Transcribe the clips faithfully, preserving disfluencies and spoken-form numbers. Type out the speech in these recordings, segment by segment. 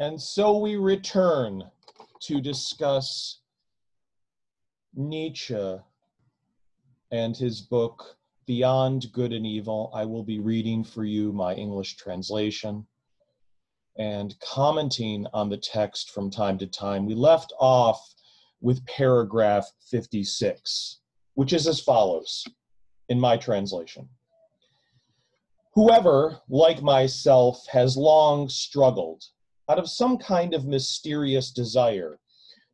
And so we return to discuss Nietzsche and his book, Beyond Good and Evil. I will be reading for you my English translation and commenting on the text from time to time. We left off with paragraph fifty-six, which is as follows in my translation. Whoever, like myself, has long struggled out of some kind of mysterious desire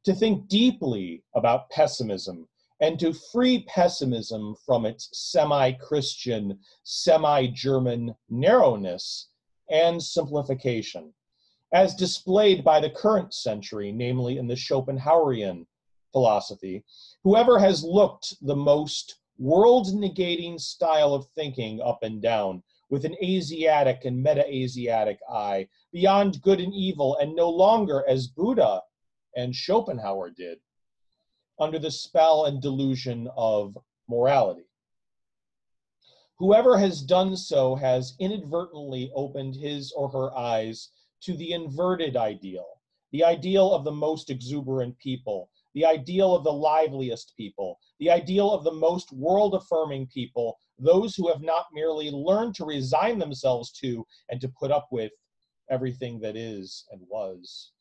to think deeply about pessimism and to free pessimism from its semi-Christian, semi-German narrowness and simplification, as displayed by the current century, namely in the Schopenhauerian philosophy, whoever has looked the most world-negating style of thinking up and down, with an Asiatic and meta-Asiatic eye, beyond good and evil, and no longer, as Buddha and Schopenhauer did, under the spell and delusion of morality. Whoever has done so has inadvertently opened his or her eyes to the inverted ideal, the ideal of the most exuberant people, the ideal of the liveliest people, the ideal of the most world-affirming people, those who have not merely learned to resign themselves to and to put up with everything that is and was,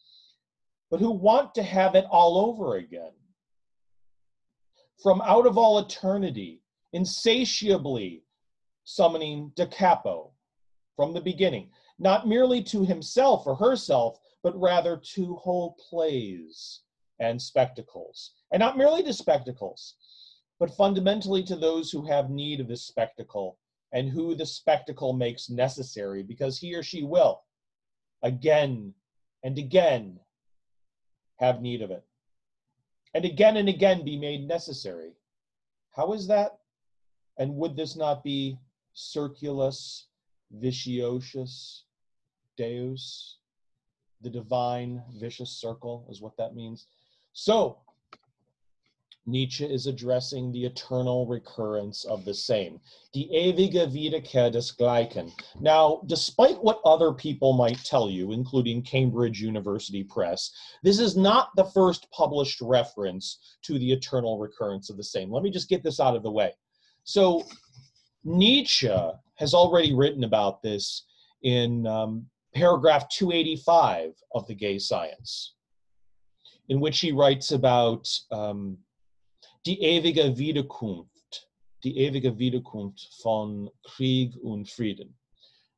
but who want to have it all over again. From out of all eternity, insatiably summoning De Capo from the beginning, not merely to himself or herself, but rather to whole plays and spectacles, and not merely to spectacles, but fundamentally to those who have need of the spectacle and who the spectacle makes necessary because he or she will, again and again, have need of it, and again and again be made necessary. How is that? And would this not be circulus viciosus deus? The divine vicious circle is what that means. So, Nietzsche is addressing the eternal recurrence of the same. Die ewige Wiederkehr des Gleichen. Now, despite what other people might tell you, including Cambridge University Press, this is not the first published reference to the eternal recurrence of the same. Let me just get this out of the way. So, Nietzsche has already written about this in um, paragraph two eighty-five of The Gay Science, in which he writes about um, die ewige Wiederkunft, die ewige Wiederkunft von Krieg und Frieden,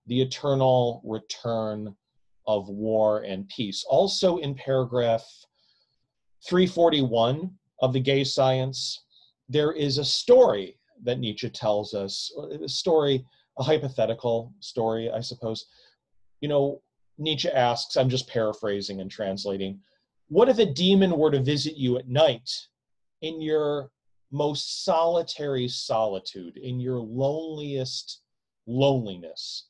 the eternal return of war and peace. Also in paragraph three forty-one of The Gay Science, there is a story that Nietzsche tells us, a story, a hypothetical story, I suppose. You know, Nietzsche asks, I'm just paraphrasing and translating, what if a demon were to visit you at night in your most solitary solitude, in your loneliest loneliness,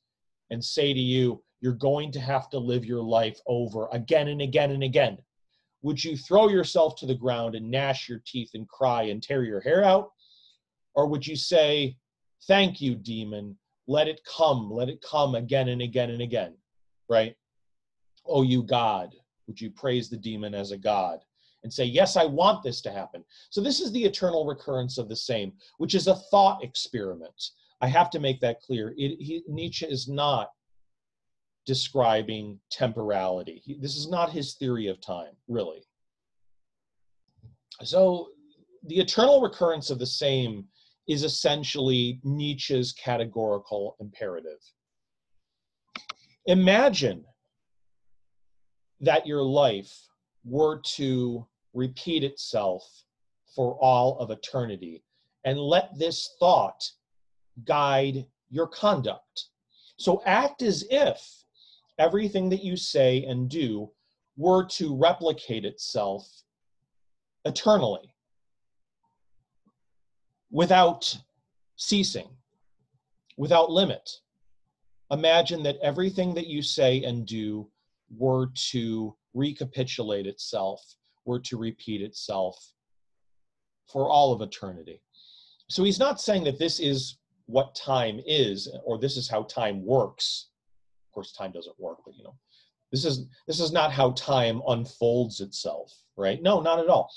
and say to you, you're going to have to live your life over again and again and again? Would you throw yourself to the ground and gnash your teeth and cry and tear your hair out? Or would you say, thank you, demon, let it come, let it come again and again and again, right? Oh, you God, would you praise the demon as a God and say, yes, I want this to happen? So this is the eternal recurrence of the same, which is a thought experiment. I have to make that clear. It, he, Nietzsche is not describing temporality. He, this is not his theory of time, really. So the eternal recurrence of the same is essentially Nietzsche's categorical imperative. Imagine that your life were to repeat itself for all of eternity, and let this thought guide your conduct. So act as if everything that you say and do were to replicate itself eternally, without ceasing, without limit. Imagine that everything that you say and do were to recapitulate itself, were to repeat itself for all of eternity. So he's not saying that this is what time is, or this is how time works. Of course, time doesn't work, but you know, This is, this is not how time unfolds itself, right? No, not at all.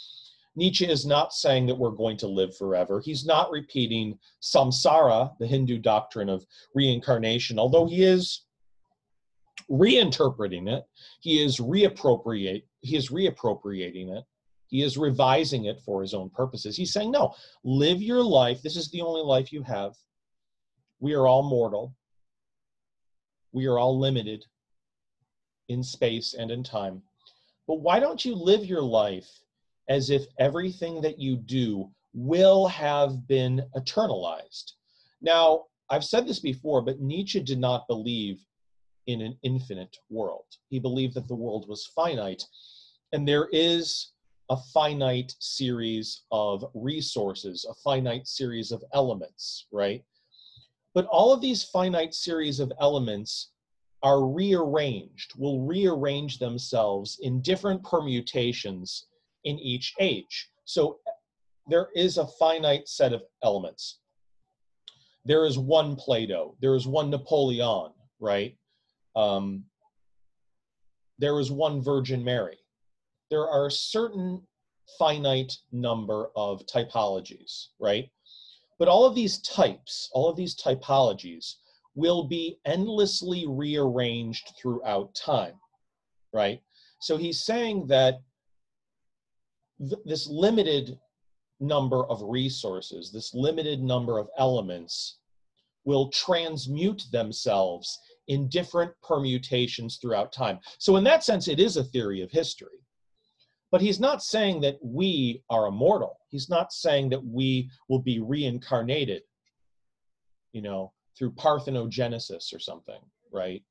Nietzsche is not saying that we're going to live forever. He's not repeating samsara, the Hindu doctrine of reincarnation, although he is reinterpreting it. He is reappropriate, he is reappropriating it. He is revising it for his own purposes. He's saying, no, live your life. This is the only life you have. We are all mortal. We are all limited in space and in time. But why don't you live your life as if everything that you do will have been eternalized? Now, I've said this before, but Nietzsche did not believe in an infinite world. He believed that the world was finite, and there is a finite series of resources, a finite series of elements, right? But all of these finite series of elements are rearranged, will rearrange themselves in different permutations in each age. So there is a finite set of elements. There is one Plato, there is one Napoleon, right? Um, there is one Virgin Mary. There are a certain finite number of typologies, right? But all of these types, all of these typologies will be endlessly rearranged throughout time, right? So he's saying that th- this limited number of resources, this limited number of elements will transmute themselves in different permutations throughout time. So in that sense, it is a theory of history. But he's not saying that we are immortal. He's not saying that we will be reincarnated, you know, through parthenogenesis or something, right?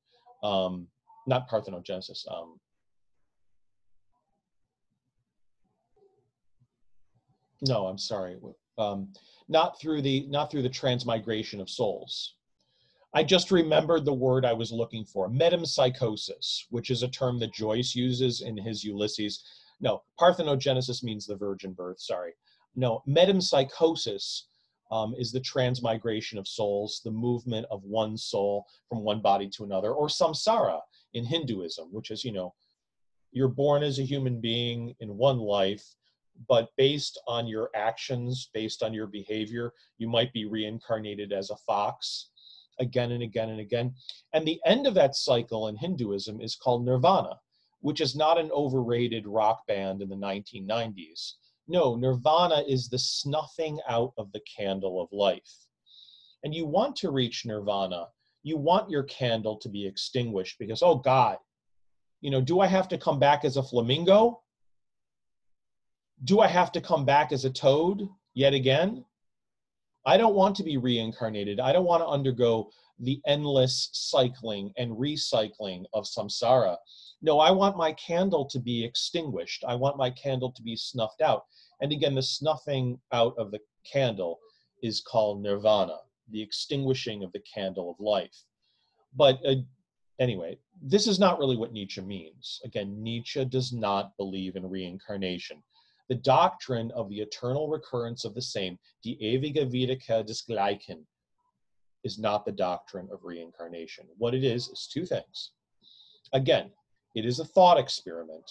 Um, not parthenogenesis. Um, no, I'm sorry. Um, not through the not through the transmigration of souls. I just remembered the word I was looking for: metempsychosis, which is a term that Joyce uses in his Ulysses. No, parthenogenesis means the virgin birth, sorry. No, metempsychosis um, is the transmigration of souls, the movement of one soul from one body to another, or samsara in Hinduism, which is, you know, you're born as a human being in one life, but based on your actions, based on your behavior, you might be reincarnated as a fox again and again and again. And the end of that cycle in Hinduism is called nirvana, which is not an overrated rock band in the nineteen nineties. No, nirvana is the snuffing out of the candle of life. And you want to reach nirvana. You want your candle to be extinguished because, oh God, you know, do I have to come back as a flamingo? Do I have to come back as a toad yet again? I don't want to be reincarnated. I don't want to undergo the endless cycling and recycling of samsara. No, I want my candle to be extinguished. I want my candle to be snuffed out. And again, the snuffing out of the candle is called nirvana, the extinguishing of the candle of life. But uh, anyway, this is not really what Nietzsche means. Again, Nietzsche does not believe in reincarnation. The doctrine of the eternal recurrence of the same, Die ewige Wiederkehr des Gleichen, is not the doctrine of reincarnation. What it is, is two things. Again, it is a thought experiment.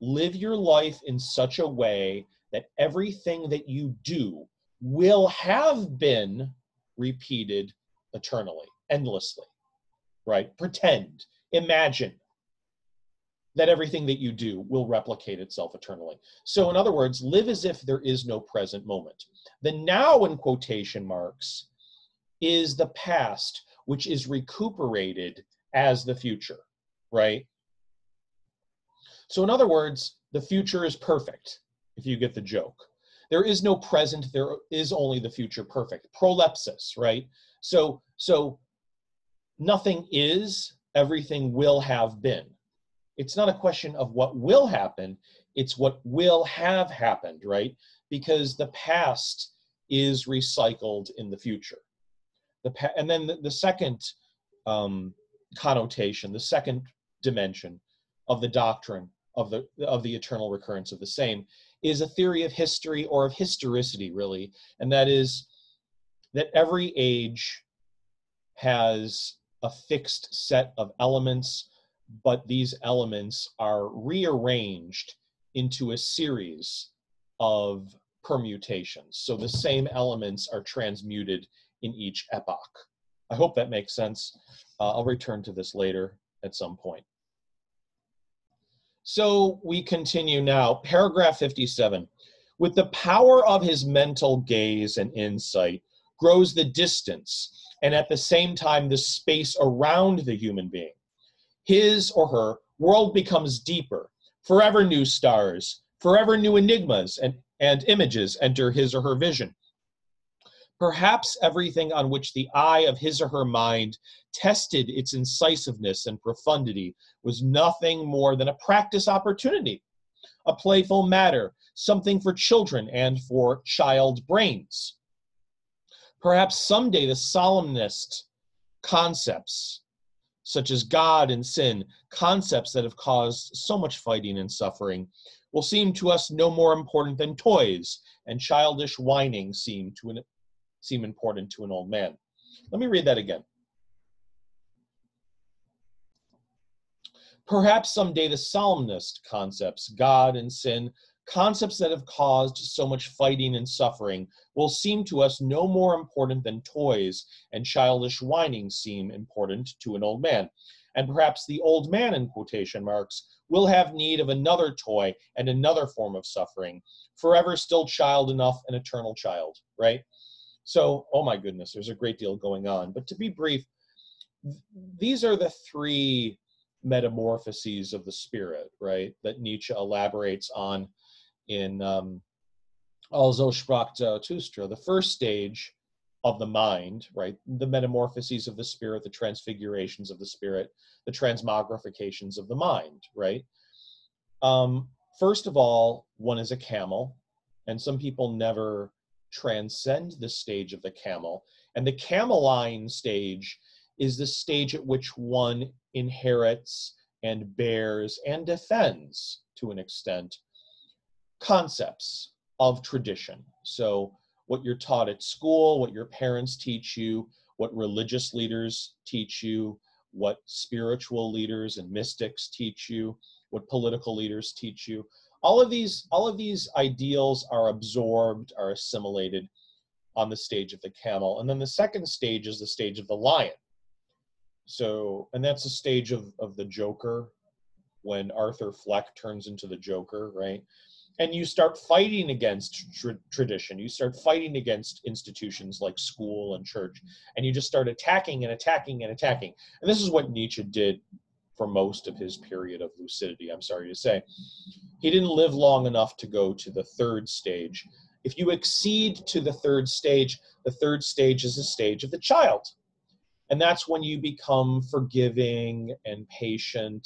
Live your life in such a way that everything that you do will have been repeated eternally, endlessly, right? Pretend, imagine that everything that you do will replicate itself eternally. So in other words, live as if there is no present moment. The now, in quotation marks, is the past, which is recuperated as the future, right? So in other words, the future is perfect, if you get the joke. There is no present, there is only the future perfect. Prolepsis, right? So, so nothing is, everything will have been. It's not a question of what will happen, it's what will have happened, right? Because the past is recycled in the future. The pa- and then the, the second um, connotation, the second dimension of the doctrine of the of the eternal recurrence of the same is a theory of history, or of historicity, really, and that is that every age has a fixed set of elements but these elements are rearranged into a series of permutations. So the same elements are transmuted in each epoch. I hope that makes sense. Uh, I'll return to this later at some point. So we continue now, paragraph fifty-seven. With the power of his mental gaze and insight grows the distance and at the same time the space around the human being. His or her world becomes deeper. Forever new stars, forever new enigmas and, and images enter his or her vision. Perhaps everything on which the eye of his or her mind tested its incisiveness and profundity was nothing more than a practice opportunity, a playful matter, something for children and for child brains. Perhaps someday the solemnest concepts, such as God and sin, concepts that have caused so much fighting and suffering, will seem to us no more important than toys, and childish whining seem to an seem important to an old man. Let me read that again. Perhaps someday the solemnest concepts, God and sin, concepts that have caused so much fighting and suffering, will seem to us no more important than toys, and childish whinings seem important to an old man. And perhaps the old man, in quotation marks, will have need of another toy and another form of suffering, forever still child enough and eternal child, right? So, oh my goodness, there's a great deal going on. But to be brief, th these are the three metamorphoses of the spirit, right, that Nietzsche elaborates on in um, Also sprach Zarathustra, the first stage of the mind, right, the metamorphoses of the spirit, the transfigurations of the spirit, the transmogrifications of the mind, right? Um, first of all, one is a camel, and some people never transcend the stage of the camel, and the cameline stage is the stage at which one inherits and bears and defends, to an extent, concepts of tradition. So what you're taught at school, what your parents teach you, what religious leaders teach you, what spiritual leaders and mystics teach you, what political leaders teach you, All of these, all of these ideals are absorbed, are assimilated on the stage of the camel. And then the second stage is the stage of the lion. So, and that's the stage of, of the Joker, when Arthur Fleck turns into the Joker, right? And you start fighting against tra tradition. You start fighting against institutions like school and church, and you just start attacking and attacking and attacking. And this is what Nietzsche did for most of his period of lucidity, I'm sorry to say. He didn't live long enough to go to the third stage. If you accede to the third stage, the third stage is the stage of the child. And that's when you become forgiving and patient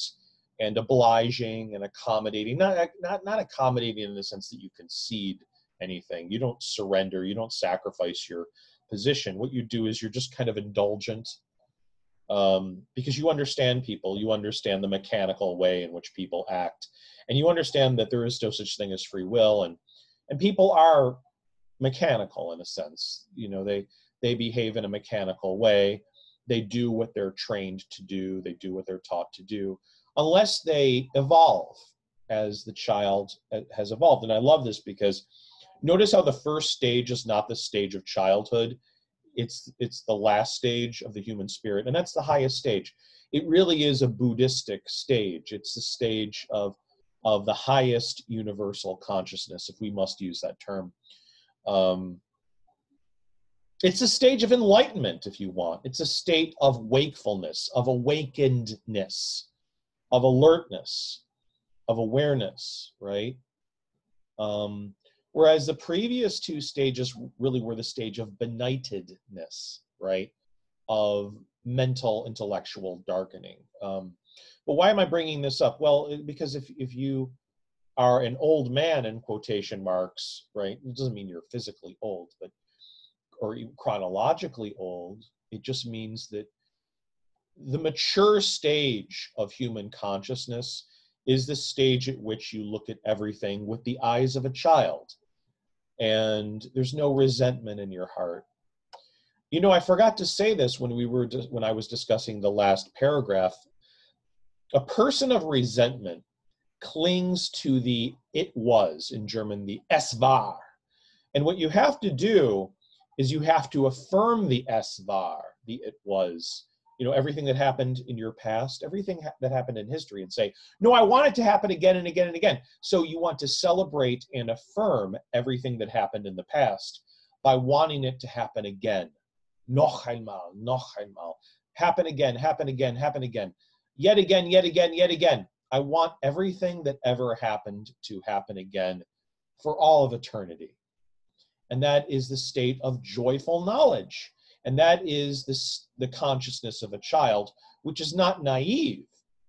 and obliging and accommodating. Not, not, not accommodating in the sense that you concede anything. You don't surrender. You don't sacrifice your position. What you do is you're just kind of indulgent. Um, because you understand people, you understand the mechanical way in which people act, and you understand that there is no such thing as free will, and and people are mechanical in a sense. You know, they they behave in a mechanical way. They do what they're trained to do. They do what they're taught to do, unless they evolve as the child has evolved. And I love this because notice how the first stage is not the stage of childhood. It's, it's the last stage of the human spirit, and that's the highest stage. It really is a Buddhistic stage. It's the stage of, of the highest universal consciousness, if we must use that term. Um, it's a stage of enlightenment, if you want. It's a state of wakefulness, of awakenedness, of alertness, of awareness, right? Um, Whereas the previous two stages really were the stage of benightedness, right? Of mental, intellectual darkening. Um, but why am I bringing this up? Well, because if, if you are an old man, in quotation marks, right? It doesn't mean you're physically old, but, or chronologically old. It just means that the mature stage of human consciousness is the stage at which you look at everything with the eyes of a child. And there's no resentment in your heart. You know, I forgot to say this when we were when I was discussing the last paragraph. A person of resentment clings to the it was, in German, the es war. And what you have to do is you have to affirm the es war, the it was, you know, everything that happened in your past, everything ha that happened in history, and say, no, I want it to happen again and again and again. So you want to celebrate and affirm everything that happened in the past by wanting it to happen again. Noch einmal, noch einmal. Happen again, happen again, happen again. Yet again, yet again, yet again. I want everything that ever happened to happen again for all of eternity. And that is the state of joyful knowledge. And that is this, the consciousness of a child, which is not naive.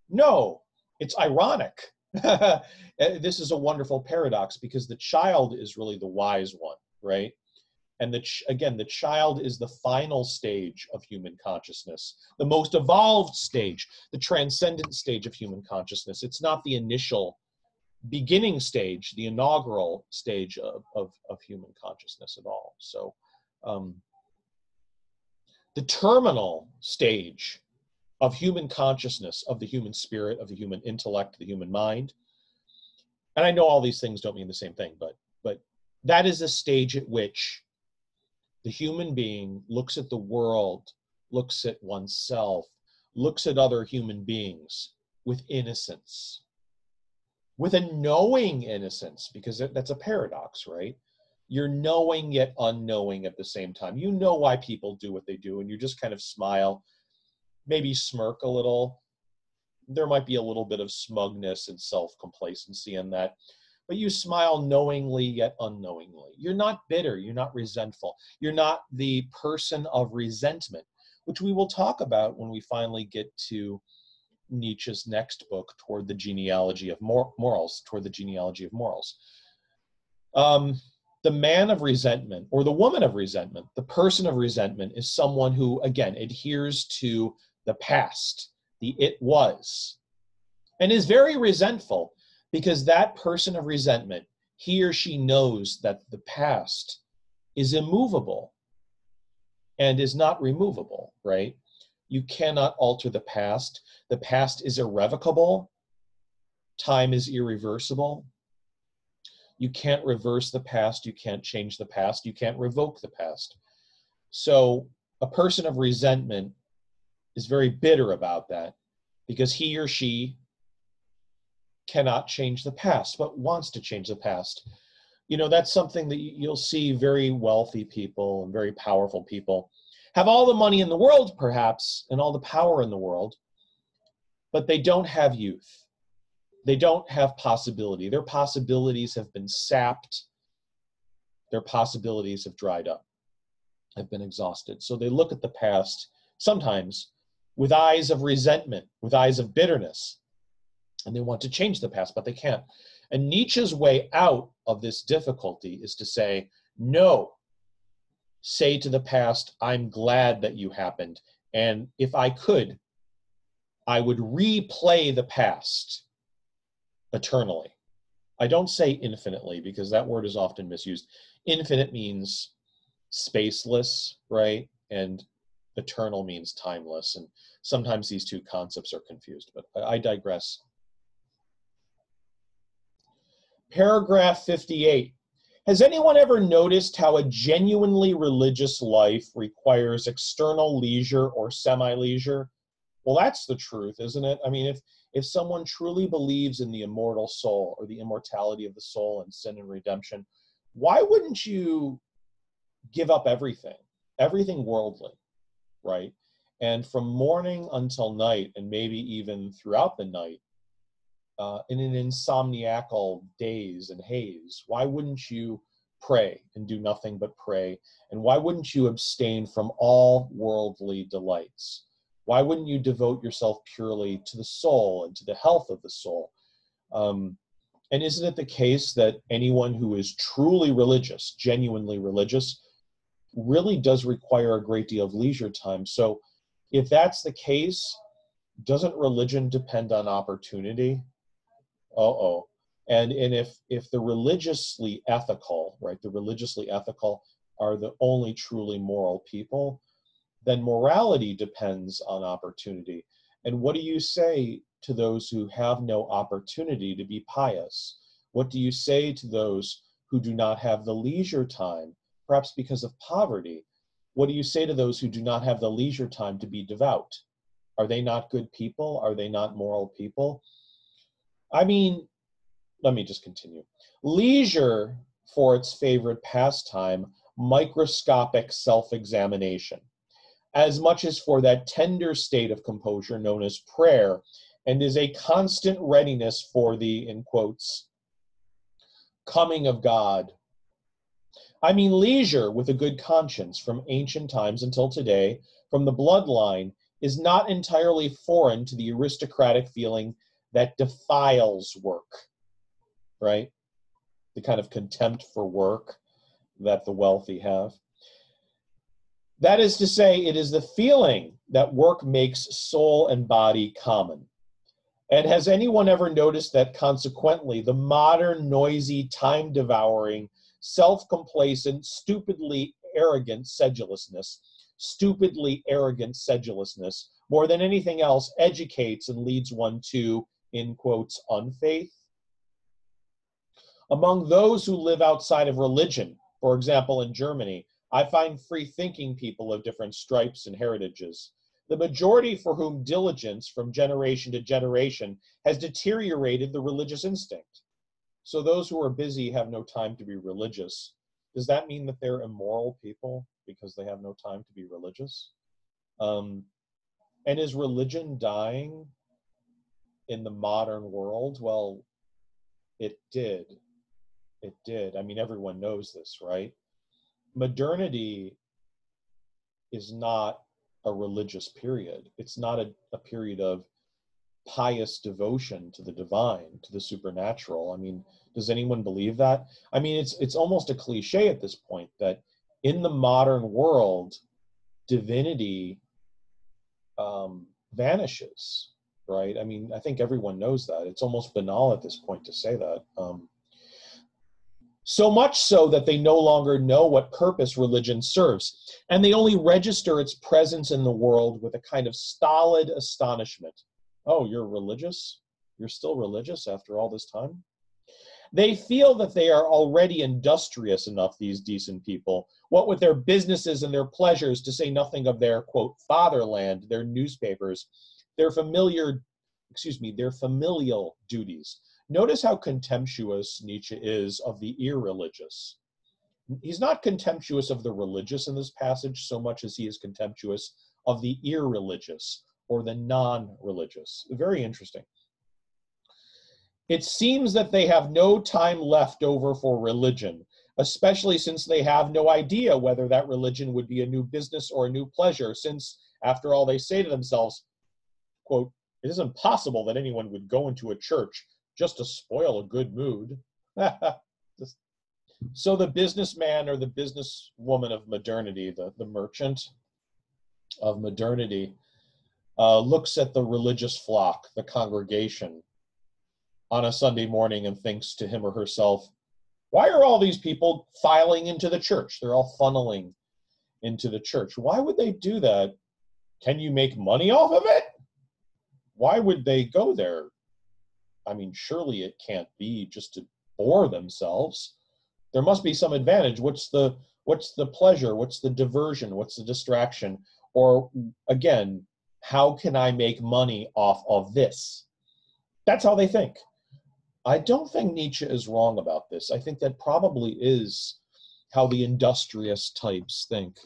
No, it's ironic. This is a wonderful paradox, because the child is really the wise one, right? And the ch again, the child is the final stage of human consciousness, the most evolved stage, the transcendent stage of human consciousness. It's not the initial beginning stage, the inaugural stage of, of, of human consciousness at all. So um, the terminal stage of human consciousness, of the human spirit, of the human intellect, the human mind. And I know all these things don't mean the same thing, but, but that is a stage at which the human being looks at the world, looks at oneself, looks at other human beings with innocence, with a knowing innocence, because that's a paradox, right? You're knowing yet unknowing at the same time. You know why people do what they do, and you just kind of smile, maybe smirk a little. There might be a little bit of smugness and self-complacency in that. But you smile knowingly yet unknowingly. You're not bitter, you're not resentful. You're not the person of resentment, which we will talk about when we finally get to Nietzsche's next book, Toward the Genealogy of Mor Morals, Toward the Genealogy of Morals. Um, the man of resentment, or the woman of resentment, the person of resentment is someone who, again, adheres to the past, the it was, and is very resentful. Because that person of resentment, he or she knows that the past is immovable and is not removable, right? You cannot alter the past. The past is irrevocable. Time is irreversible. You can't reverse the past. You can't change the past. You can't revoke the past. So a person of resentment is very bitter about that, because he or she cannot change the past, but wants to change the past. You know, that's something that you'll see very wealthy people and very powerful people have all the money in the world, perhaps, and all the power in the world, but they don't have youth. They don't have possibility. Their possibilities have been sapped. Their possibilities have dried up, have been exhausted. So they look at the past sometimes with eyes of resentment, with eyes of bitterness, and they want to change the past, but they can't. And Nietzsche's way out of this difficulty is to say, no, say to the past, I'm glad that you happened. And if I could, I would replay the past eternally. I don't say infinitely, because that word is often misused. Infinite means spaceless, right? And eternal means timeless. And sometimes these two concepts are confused, but I digress. Paragraph fifty-eight. Has anyone ever noticed how a genuinely religious life requires external leisure or semi-leisure? Well, that's the truth, isn't it? I mean, if, if someone truly believes in the immortal soul, or the immortality of the soul and sin and redemption, why wouldn't you give up everything, everything worldly, right? And from morning until night, and maybe even throughout the night, Uh, in an insomniacal daze and haze, why wouldn't you pray and do nothing but pray? And why wouldn't you abstain from all worldly delights? Why wouldn't you devote yourself purely to the soul and to the health of the soul? Um, and isn't it the case that anyone who is truly religious, genuinely religious, really does require a great deal of leisure time? So if that's the case, doesn't religion depend on opportunity? Uh-oh. And, and if, if the religiously ethical, right, the religiously ethical are the only truly moral people, then morality depends on opportunity. And what do you say to those who have no opportunity to be pious? What do you say to those who do not have the leisure time, perhaps because of poverty? What do you say to those who do not have the leisure time to be devout? Are they not good people? Are they not moral people? I mean, let me just continue. Leisure, for its favorite pastime, microscopic self-examination, as much as for that tender state of composure known as prayer, and is a constant readiness for the, in quotes, coming of God. I mean leisure with a good conscience from ancient times until today, from the bloodline, is not entirely foreign to the aristocratic feeling that defiles work, right? The kind of contempt for work that the wealthy have. That is to say, it is the feeling that work makes soul and body common. And has anyone ever noticed that consequently the modern, noisy, time-devouring, self-complacent, stupidly arrogant sedulousness, stupidly arrogant sedulousness, more than anything else, educates and leads one to, in quotes, unfaith? Among those who live outside of religion, for example, in Germany, I find free-thinking people of different stripes and heritages. The majority for whom diligence from generation to generation has deteriorated the religious instinct. So those who are busy have no time to be religious. Does that mean that they're immoral people because they have no time to be religious? Um, and is religion dying in the modern world? Well, it did. It did. I mean, everyone knows this, right? Modernity is not a religious period. It's not a, a period of pious devotion to the divine, to the supernatural. I mean, does anyone believe that? I mean, it's, it's almost a cliche at this point that in the modern world, divinity um, vanishes, right? I mean, I think everyone knows that. It's almost banal at this point to say that. Um, So much so that they no longer know what purpose religion serves, and they only register its presence in the world with a kind of stolid astonishment. Oh, you're religious? You're still religious after all this time? They feel that they are already industrious enough, these decent people, what with their businesses and their pleasures, to say nothing of their, quote, fatherland, their newspapers, their familiar, excuse me, their familial duties. Notice how contemptuous Nietzsche is of the irreligious. He's not contemptuous of the religious in this passage so much as he is contemptuous of the irreligious or the non-religious. Very interesting. It seems that they have no time left over for religion, especially since they have no idea whether that religion would be a new business or a new pleasure, since, after all, they say to themselves, quote, it is impossible that anyone would go into a church just to spoil a good mood. So the businessman or the businesswoman of modernity, the, the merchant of modernity, uh, looks at the religious flock, the congregation, on a Sunday morning and thinks to him or herself, why are all these people filing into the church? They're all funneling into the church. Why would they do that? Can you make money off of it? Why would they go there? I mean, surely it can't be just to bore themselves. There must be some advantage. What's the, what's the pleasure? What's the diversion? What's the distraction? Or again, how can I make money off of this? That's how they think. I don't think Nietzsche is wrong about this. I think that probably is how the industrious types think,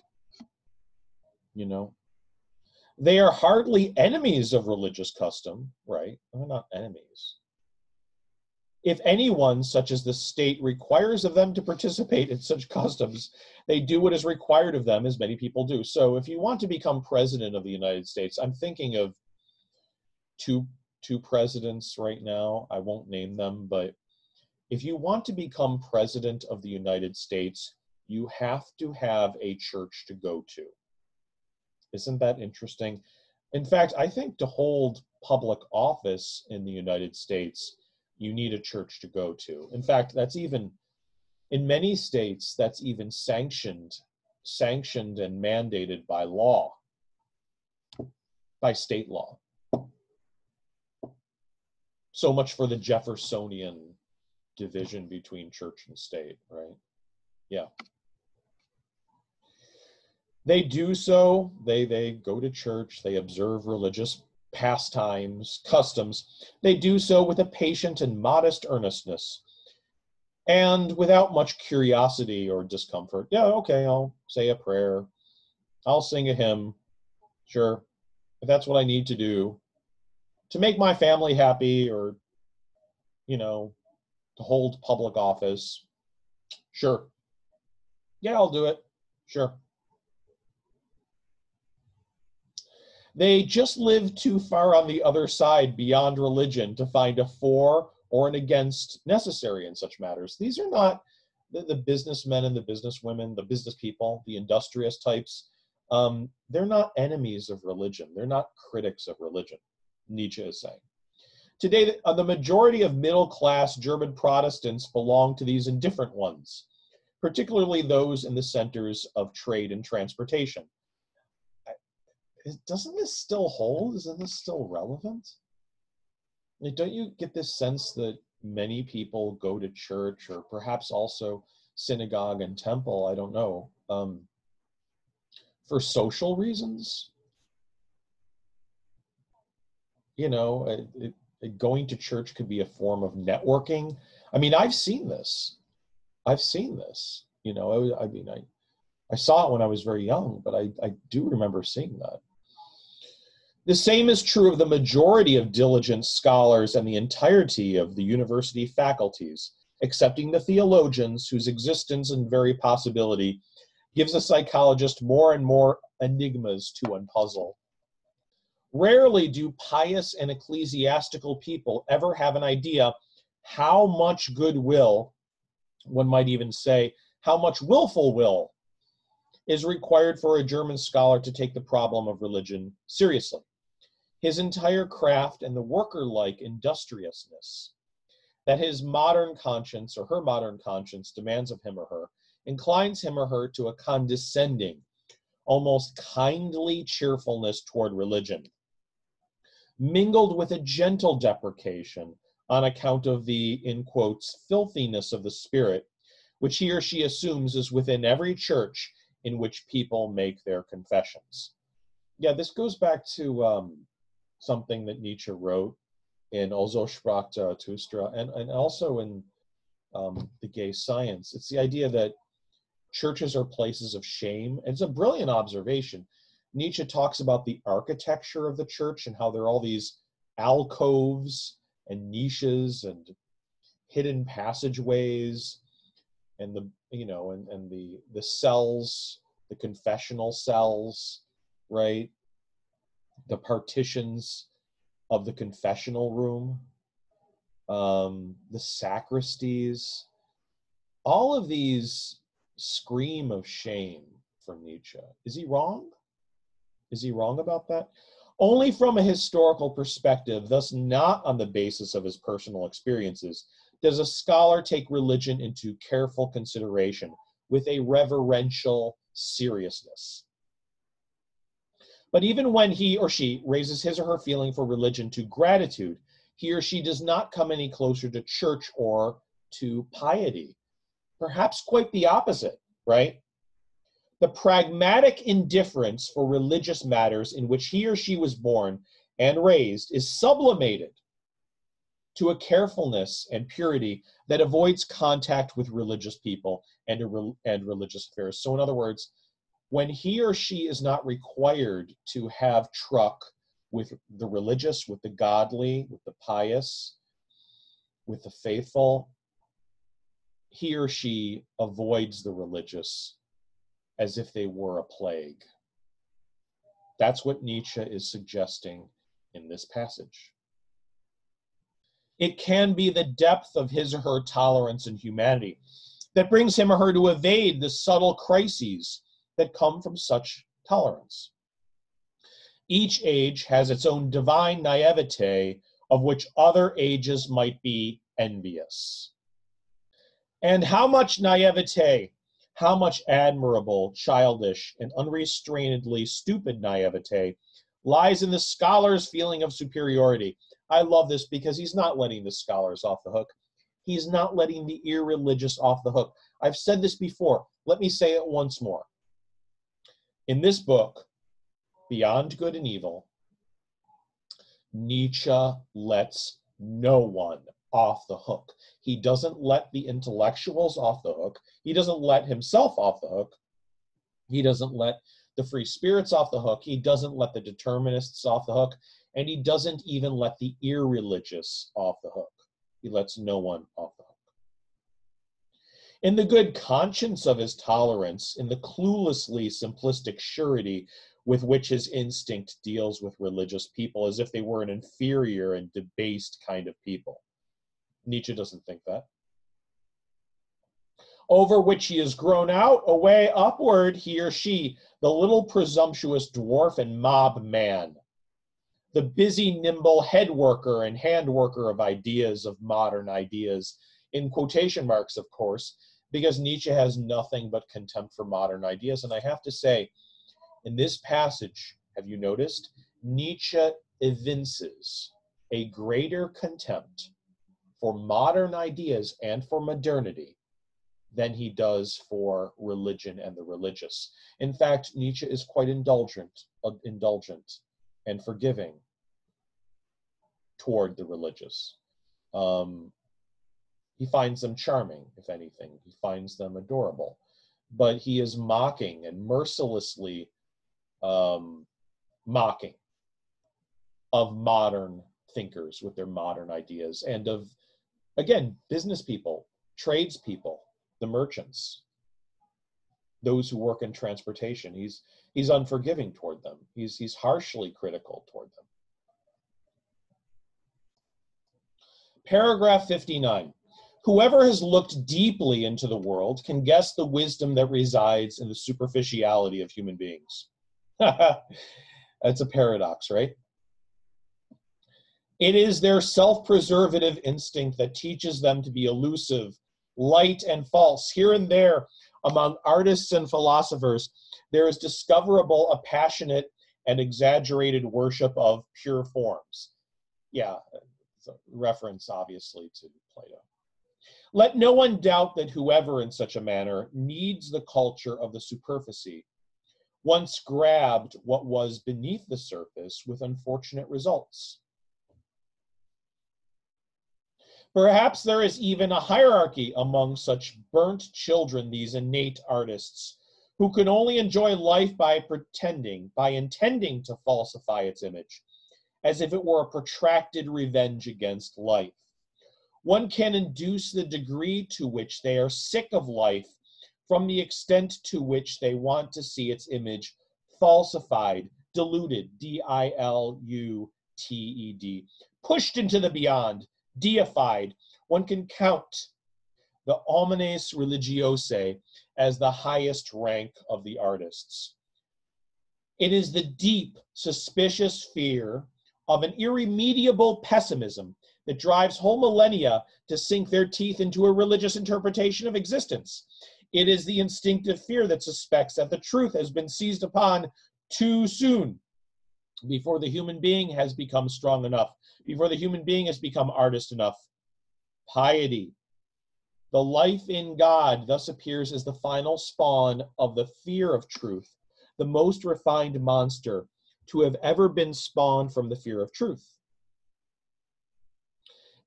you know? They are hardly enemies of religious custom, right? They're not enemies. If anyone, such as the state, requires of them to participate in such customs, they do what is required of them, as many people do. So if you want to become president of the United States, I'm thinking of two, two presidents right now. I won't name them, but if you want to become president of the United States, you have to have a church to go to. Isn't that interesting? In fact, I think to hold public office in the United States, you need a church to go to. In fact, that's even, in many states, that's even sanctioned, sanctioned and mandated by law, by state law. So much for the Jeffersonian division between church and state, right? Yeah. They do so, they, they go to church, they observe religious pastimes, customs. They do so with a patient and modest earnestness and without much curiosity or discomfort. Yeah, okay, I'll say a prayer. I'll sing a hymn, sure, if that's what I need to do to make my family happy or, you know, to hold public office, sure. Yeah, I'll do it, sure. They just live too far on the other side beyond religion to find a for or an against necessary in such matters. These are not the, the businessmen and the businesswomen, the business people, the industrious types. Um, they're not enemies of religion. They're not critics of religion, Nietzsche is saying. Today, the, uh, the majority of middle-class German Protestants belong to these indifferent ones, particularly those in the centers of trade and transportation. Doesn't this still hold? Isn't this still relevant? Like, don't you get this sense that many people go to church or perhaps also synagogue and temple, I don't know, um, for social reasons? You know, it, it, it going to church could be a form of networking. I mean, I've seen this. I've seen this. You know, I, I mean, I, I saw it when I was very young, but I, I do remember seeing that. The same is true of the majority of diligent scholars and the entirety of the university faculties, excepting the theologians whose existence and very possibility gives a psychologist more and more enigmas to unpuzzle. Rarely do pious and ecclesiastical people ever have an idea how much goodwill, one might even say, how much willful will is required for a German scholar to take the problem of religion seriously. His entire craft and the worker-like industriousness that his modern conscience or her modern conscience demands of him or her inclines him or her to a condescending, almost kindly cheerfulness toward religion, mingled with a gentle deprecation on account of the, in quotes, filthiness of the spirit, which he or she assumes is within every church in which people make their confessions. Yeah, this goes back to um, something that Nietzsche wrote in Also sprach Zarathustra and, and also in um, The Gay Science. It's the idea that churches are places of shame. And it's a brilliant observation. Nietzsche talks about the architecture of the church and how there are all these alcoves and niches and hidden passageways and the, you know, and, and the, the cells, the confessional cells, right? The partitions of the confessional room, um, the sacristies, all of these scream of shame from Nietzsche. Is he wrong? Is he wrong about that? Only from a historical perspective, thus not on the basis of his personal experiences, does a scholar take religion into careful consideration with a reverential seriousness. But even when he or she raises his or her feeling for religion to gratitude, he or she does not come any closer to church or to piety. Perhaps quite the opposite, right? The pragmatic indifference for religious matters in which he or she was born and raised is sublimated to a carefulness and purity that avoids contact with religious people and, re and religious affairs. So in other words, when he or she is not required to have truck with the religious, with the godly, with the pious, with the faithful, he or she avoids the religious as if they were a plague. That's what Nietzsche is suggesting in this passage. It can be the depth of his or her tolerance and humanity that brings him or her to evade the subtle crises that come from such tolerance. Each age has its own divine naivete of which other ages might be envious. And how much naivete, how much admirable, childish, and unrestrainedly stupid naivete lies in the scholar's feeling of superiority. I love this because he's not letting the scholars off the hook. He's not letting the irreligious off the hook. I've said this before. Let me say it once more. In this book, Beyond Good and Evil, Nietzsche lets no one off the hook. He doesn't let the intellectuals off the hook. He doesn't let himself off the hook. He doesn't let the free spirits off the hook. He doesn't let the determinists off the hook. And he doesn't even let the irreligious off the hook. He lets no one off the hook. In the good conscience of his tolerance, in the cluelessly simplistic surety with which his instinct deals with religious people as if they were an inferior and debased kind of people. Nietzsche doesn't think that. Over which he is grown out, away upward, he or she, the little presumptuous dwarf and mob man, the busy, nimble head worker and hand worker of ideas, of modern ideas, in quotation marks, of course, because Nietzsche has nothing but contempt for modern ideas. And I have to say, in this passage, have you noticed, Nietzsche evinces a greater contempt for modern ideas and for modernity than he does for religion and the religious. In fact, Nietzsche is quite indulgent, uh, indulgent and forgiving toward the religious. Um, he finds them charming, if anything. He finds them adorable. But he is mocking and mercilessly um, mocking of modern thinkers with their modern ideas and of, again, business people, tradespeople, the merchants, those who work in transportation. He's, he's unforgiving toward them. He's, he's harshly critical toward them. Paragraph fifty-nine. Whoever has looked deeply into the world can guess the wisdom that resides in the superficiality of human beings. That's a paradox, right? It is their self-preservative instinct that teaches them to be elusive, light and false. Here and there, among artists and philosophers, there is discoverable a passionate and exaggerated worship of pure forms. Yeah, it's a reference, obviously, to Plato. Let no one doubt that whoever in such a manner needs the culture of the superficie once grabbed what was beneath the surface with unfortunate results. Perhaps there is even a hierarchy among such burnt children, these innate artists, who can only enjoy life by pretending, by intending to falsify its image, as if it were a protracted revenge against life. One can induce the degree to which they are sick of life from the extent to which they want to see its image falsified, diluted, D I L U T E D, pushed into the beyond, deified. One can count the homines religiosae as the highest rank of the artists. It is the deep, suspicious fear of an irremediable pessimism that drives whole millennia to sink their teeth into a religious interpretation of existence. It is the instinctive fear that suspects that the truth has been seized upon too soon, before the human being has become strong enough, before the human being has become artist enough. Piety, the life in God, thus appears as the final spawn of the fear of truth, the most refined monster to have ever been spawned from the fear of truth.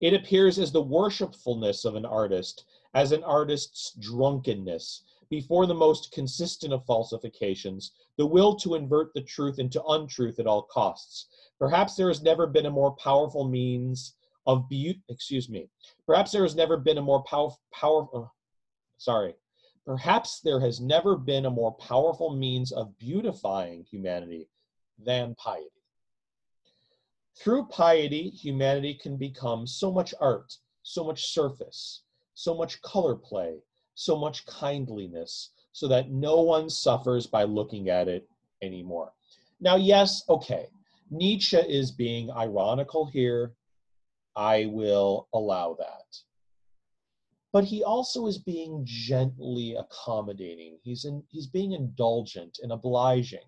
It appears as the worshipfulness of an artist, as an artist's drunkenness, before the most consistent of falsifications, the will to invert the truth into untruth at all costs. Perhaps there has never been a more powerful means of beauty, excuse me, perhaps there has never been a more powerful, power, uh, sorry, perhaps there has never been a more powerful means of beautifying humanity than piety. Through piety, humanity can become so much art, so much surface, so much color play, so much kindliness, so that no one suffers by looking at it anymore. Now, yes, okay, Nietzsche is being ironical here. I will allow that. But he also is being gently accommodating. He's, in, he's being indulgent and obliging.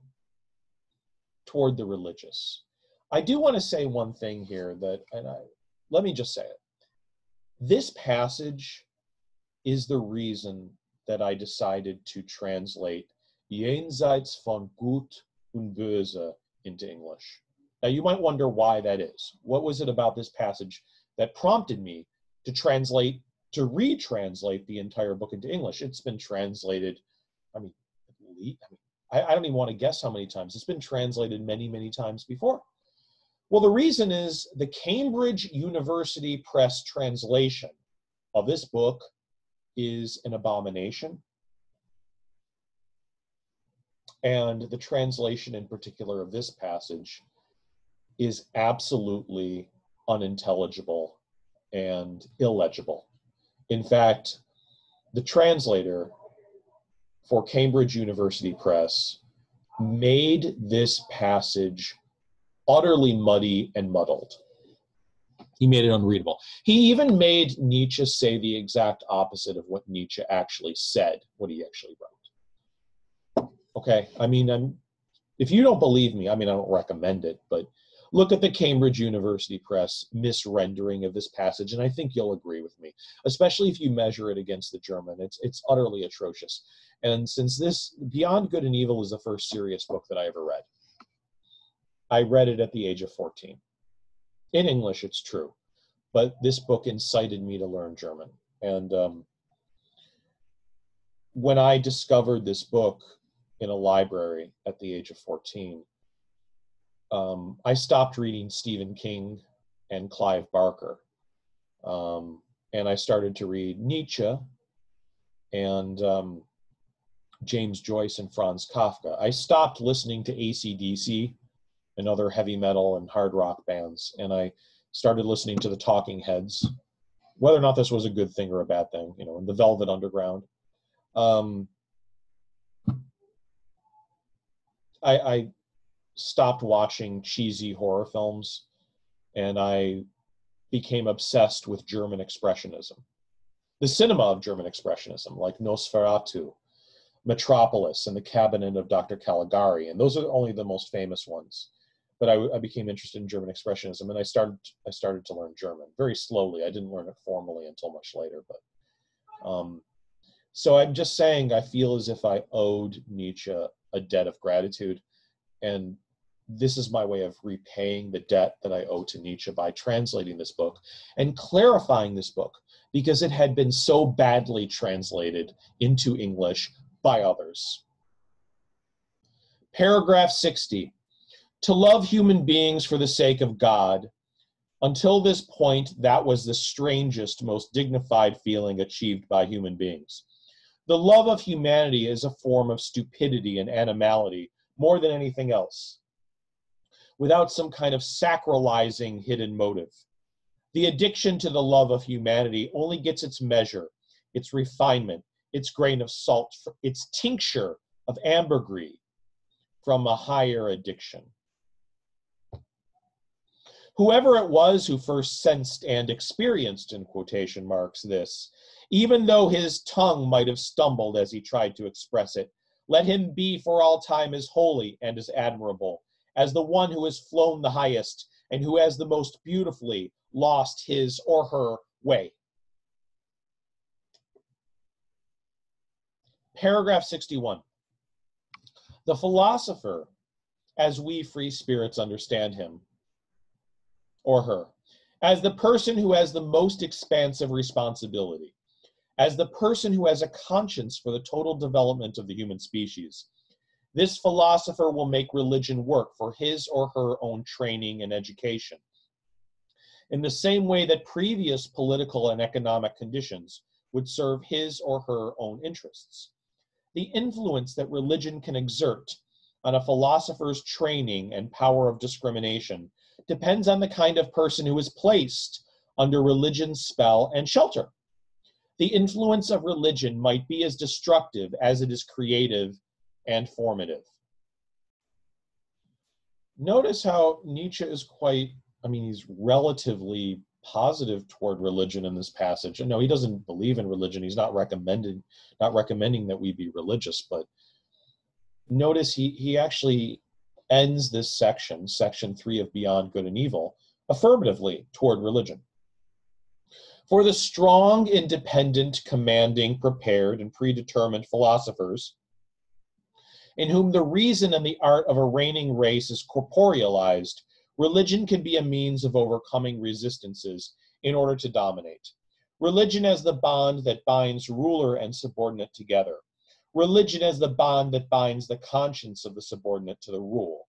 toward the religious. I do want to say one thing here that, and I, let me just say it. This passage is the reason that I decided to translate Jenseits von Gut und Böse into English. Now you might wonder why that is. What was it about this passage that prompted me to translate, to retranslate the entire book into English? It's been translated, I mean, I, I don't even want to guess how many times. It's been translated many, many times before. Well, the reason is the Cambridge University Press translation of this book is an abomination. And the translation in particular of this passage is absolutely unintelligible and illegible. In fact, the translator for Cambridge University Press made this passage utterly muddy and muddled. He made it unreadable. He even made Nietzsche say the exact opposite of what Nietzsche actually said, what he actually wrote. Okay, I mean, I'm, if you don't believe me, I mean, I don't recommend it, but look at the Cambridge University Press misrendering of this passage, and I think you'll agree with me, especially if you measure it against the German. It's, it's utterly atrocious. And since this, Beyond Good and Evil is the first serious book that I ever read. I read it at the age of fourteen. In English, it's true, but this book incited me to learn German. And um, when I discovered this book in a library at the age of fourteen, um, I stopped reading Stephen King and Clive Barker. Um, and I started to read Nietzsche and um, James Joyce and Franz Kafka. I stopped listening to A C D C and other heavy metal and hard rock bands, and I started listening to the Talking Heads, whether or not this was a good thing or a bad thing, you know, and the Velvet Underground. Um, I, I stopped watching cheesy horror films, and I became obsessed with German Expressionism. The cinema of German Expressionism, like Nosferatu, Metropolis, and The Cabinet of Doctor Caligari, and those are only the most famous ones. But I, I became interested in German Expressionism, and I started I started to learn German very slowly. I didn't learn it formally until much later. But um, so I'm just saying, I feel as if I owed Nietzsche a debt of gratitude, and this is my way of repaying the debt that I owe to Nietzsche by translating this book and clarifying this book, because it had been so badly translated into English by others. Paragraph sixty. To love human beings for the sake of God. Until this point, that was the strangest, most dignified feeling achieved by human beings. The love of humanity is a form of stupidity and animality more than anything else, without some kind of sacralizing hidden motive. The addiction to the love of humanity only gets its measure, its refinement, its grain of salt, its tincture of ambergris from a higher addiction. Whoever it was who first sensed and experienced, in quotation marks, this, even though his tongue might have stumbled as he tried to express it, let him be for all time as holy and as admirable, as the one who has flown the highest and who has the most beautifully lost his or her way. Paragraph sixty-one. The philosopher, as we free spirits understand him, or her, as the person who has the most expansive responsibility, as the person who has a conscience for the total development of the human species. This philosopher will make religion work for his or her own training and education, in the same way that previous political and economic conditions would serve his or her own interests. The influence that religion can exert on a philosopher's training and power of discrimination depends on the kind of person who is placed under religion's spell and shelter. The influence of religion might be as destructive as it is creative and formative. Notice how Nietzsche is quite, I mean, he's relatively positive toward religion in this passage. No, he doesn't believe in religion. He's not recommending, not recommending that we be religious, but notice he, he actually ends this section, section three of Beyond Good and Evil, affirmatively toward religion. For the strong, independent, commanding, prepared, and predetermined philosophers, in whom the reason and the art of arraigning race is corporealized, religion can be a means of overcoming resistances in order to dominate. Religion as the bond that binds ruler and subordinate together. Religion as the bond that binds the conscience of the subordinate to the rule.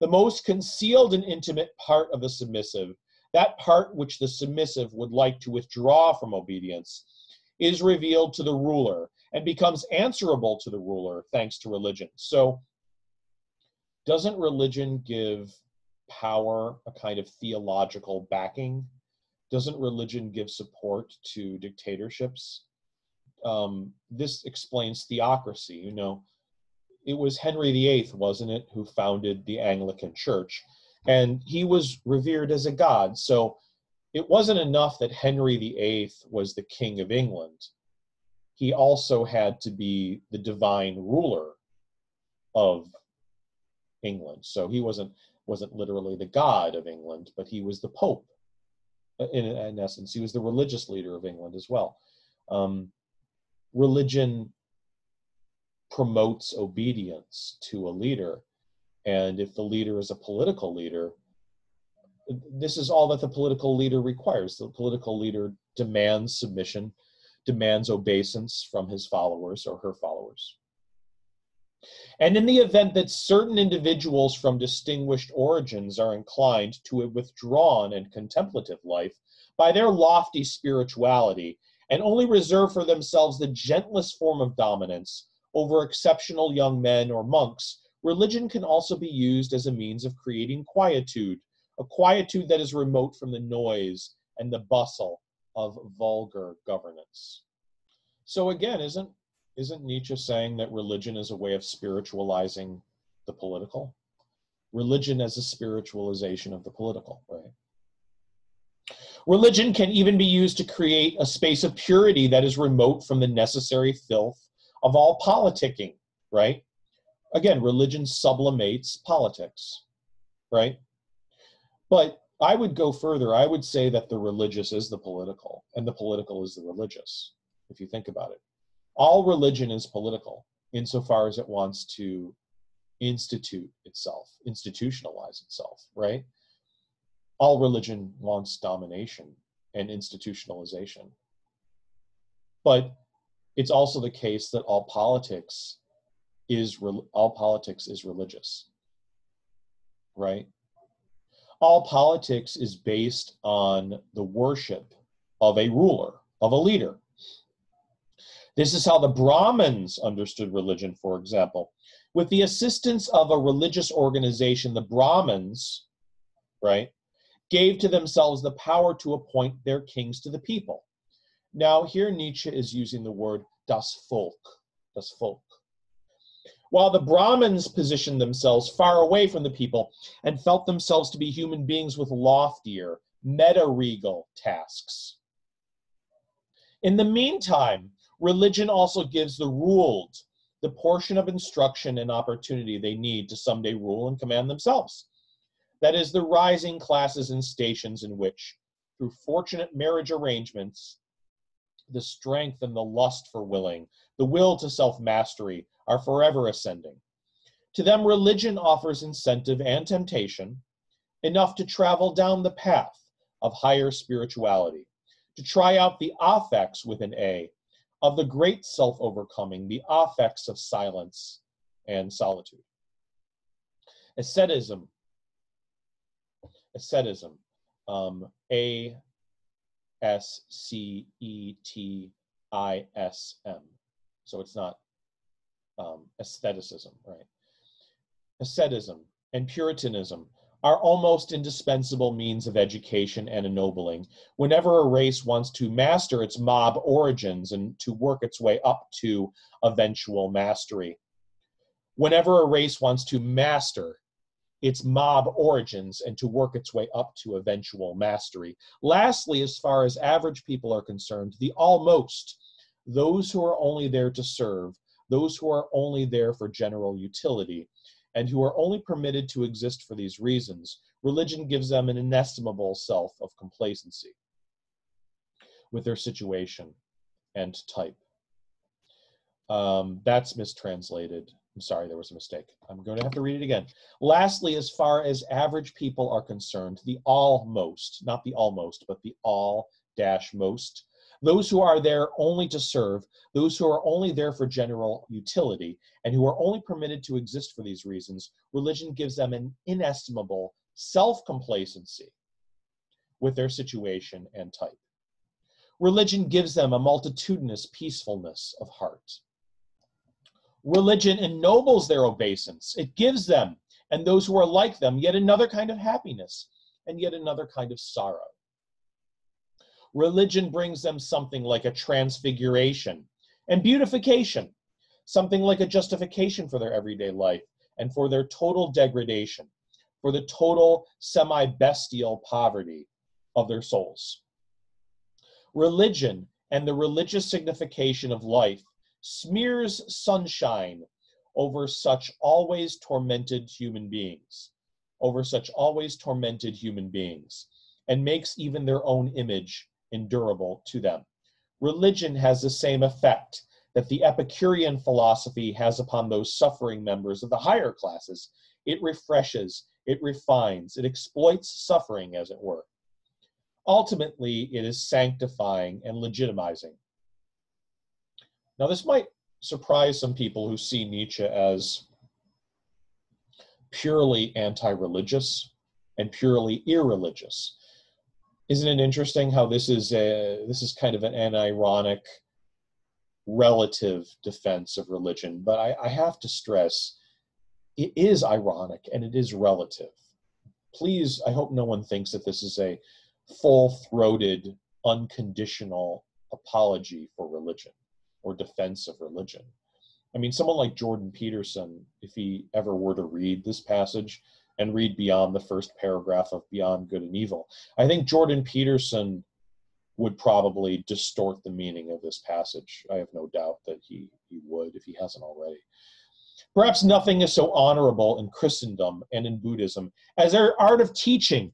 The most concealed and intimate part of the submissive, that part which the submissive would like to withdraw from obedience, is revealed to the ruler and becomes answerable to the ruler thanks to religion. So, doesn't religion give power a kind of theological backing? Doesn't religion give support to dictatorships? Um, this explains theocracy. You know, it was Henry the Eighth, wasn't it, who founded the Anglican Church, and he was revered as a god. So it wasn't enough that Henry the Eighth was the king of England. He also had to be the divine ruler of England. So he wasn't wasn't literally the god of England, but he was the pope. In, in essence, he was the religious leader of England as well. Um, religion promotes obedience to a leader. And if the leader is a political leader, this is all that the political leader requires. The political leader demands submission, demands obeisance from his followers or her followers. And in the event that certain individuals from distinguished origins are inclined to a withdrawn and contemplative life by their lofty spirituality and only reserve for themselves the gentlest form of dominance over exceptional young men or monks, religion can also be used as a means of creating quietude, a quietude that is remote from the noise and the bustle of vulgar governance. So again, isn't Isn't Nietzsche saying that religion is a way of spiritualizing the political? Religion as a spiritualization of the political, right? Religion can even be used to create a space of purity that is remote from the necessary filth of all politicking, right? Again, religion sublimates politics, right? But I would go further. I would say that the religious is the political, and the political is the religious, if you think about it. All religion is political insofar as it wants to institute itself, institutionalize itself, right? All religion wants domination and institutionalization. But it's also the case that all politics is, all politics is religious, right? All politics is based on the worship of a ruler, of a leader. This is how the Brahmins understood religion, for example. With the assistance of a religious organization, the Brahmins, right, gave to themselves the power to appoint their kings to the people. Now, here Nietzsche is using the word das Volk, das Volk. While the Brahmins positioned themselves far away from the people and felt themselves to be human beings with loftier, meta-regal tasks. In the meantime, religion also gives the ruled the portion of instruction and opportunity they need to someday rule and command themselves. That is, the rising classes and stations in which, through fortunate marriage arrangements, the strength and the lust for willing, the will to self-mastery, are forever ascending. To them, religion offers incentive and temptation enough to travel down the path of higher spirituality, to try out the affects with an A, of the great self-overcoming, the affects of silence and solitude. Asceticism, asceticism, um, A S C E T I S M. So it's not um, aestheticism, right? Asceticism and Puritanism are almost indispensable means of education and ennobling whenever a race wants to master its mob origins and to work its way up to eventual mastery. Whenever a race wants to master its mob origins and to work its way up to eventual mastery. Lastly, as far as average people are concerned, the almost, those who are only there to serve, those who are only there for general utility, and who are only permitted to exist for these reasons, religion gives them an inestimable self of complacency with their situation and type. Um, that's mistranslated. I'm sorry, there was a mistake. I'm going to have to read it again. Lastly, as far as average people are concerned, the almost, not the almost, but the all-most, those who are there only to serve, those who are only there for general utility, and who are only permitted to exist for these reasons, religion gives them an inestimable self-complacency with their situation and type. Religion gives them a multitudinous peacefulness of heart. Religion ennobles their obeisance. It gives them, and those who are like them, yet another kind of happiness, and yet another kind of sorrow. Religion brings them something like a transfiguration and beautification, something like a justification for their everyday life and for their total degradation, for the total semi-bestial poverty of their souls. Religion and the religious signification of life smears sunshine over such always tormented human beings, over such always tormented human beings, and makes even their own image endurable to them. Religion has the same effect that the Epicurean philosophy has upon those suffering members of the higher classes. It refreshes, it refines, it exploits suffering, as it were. Ultimately, it is sanctifying and legitimizing. Now, this might surprise some people who see Nietzsche as purely anti-religious and purely irreligious. Isn't it interesting how this is a, this is kind of an, an ironic relative defense of religion? But I, I have to stress, it is ironic and it is relative. Please, I hope no one thinks that this is a full-throated, unconditional apology for religion or defense of religion. I mean, someone like Jordan Peterson, if he ever were to read this passage and read beyond the first paragraph of Beyond Good and Evil, I think Jordan Peterson would probably distort the meaning of this passage. I have no doubt that he, he would, if he hasn't already. Perhaps nothing is so honorable in Christendom and in Buddhism as their art of teaching,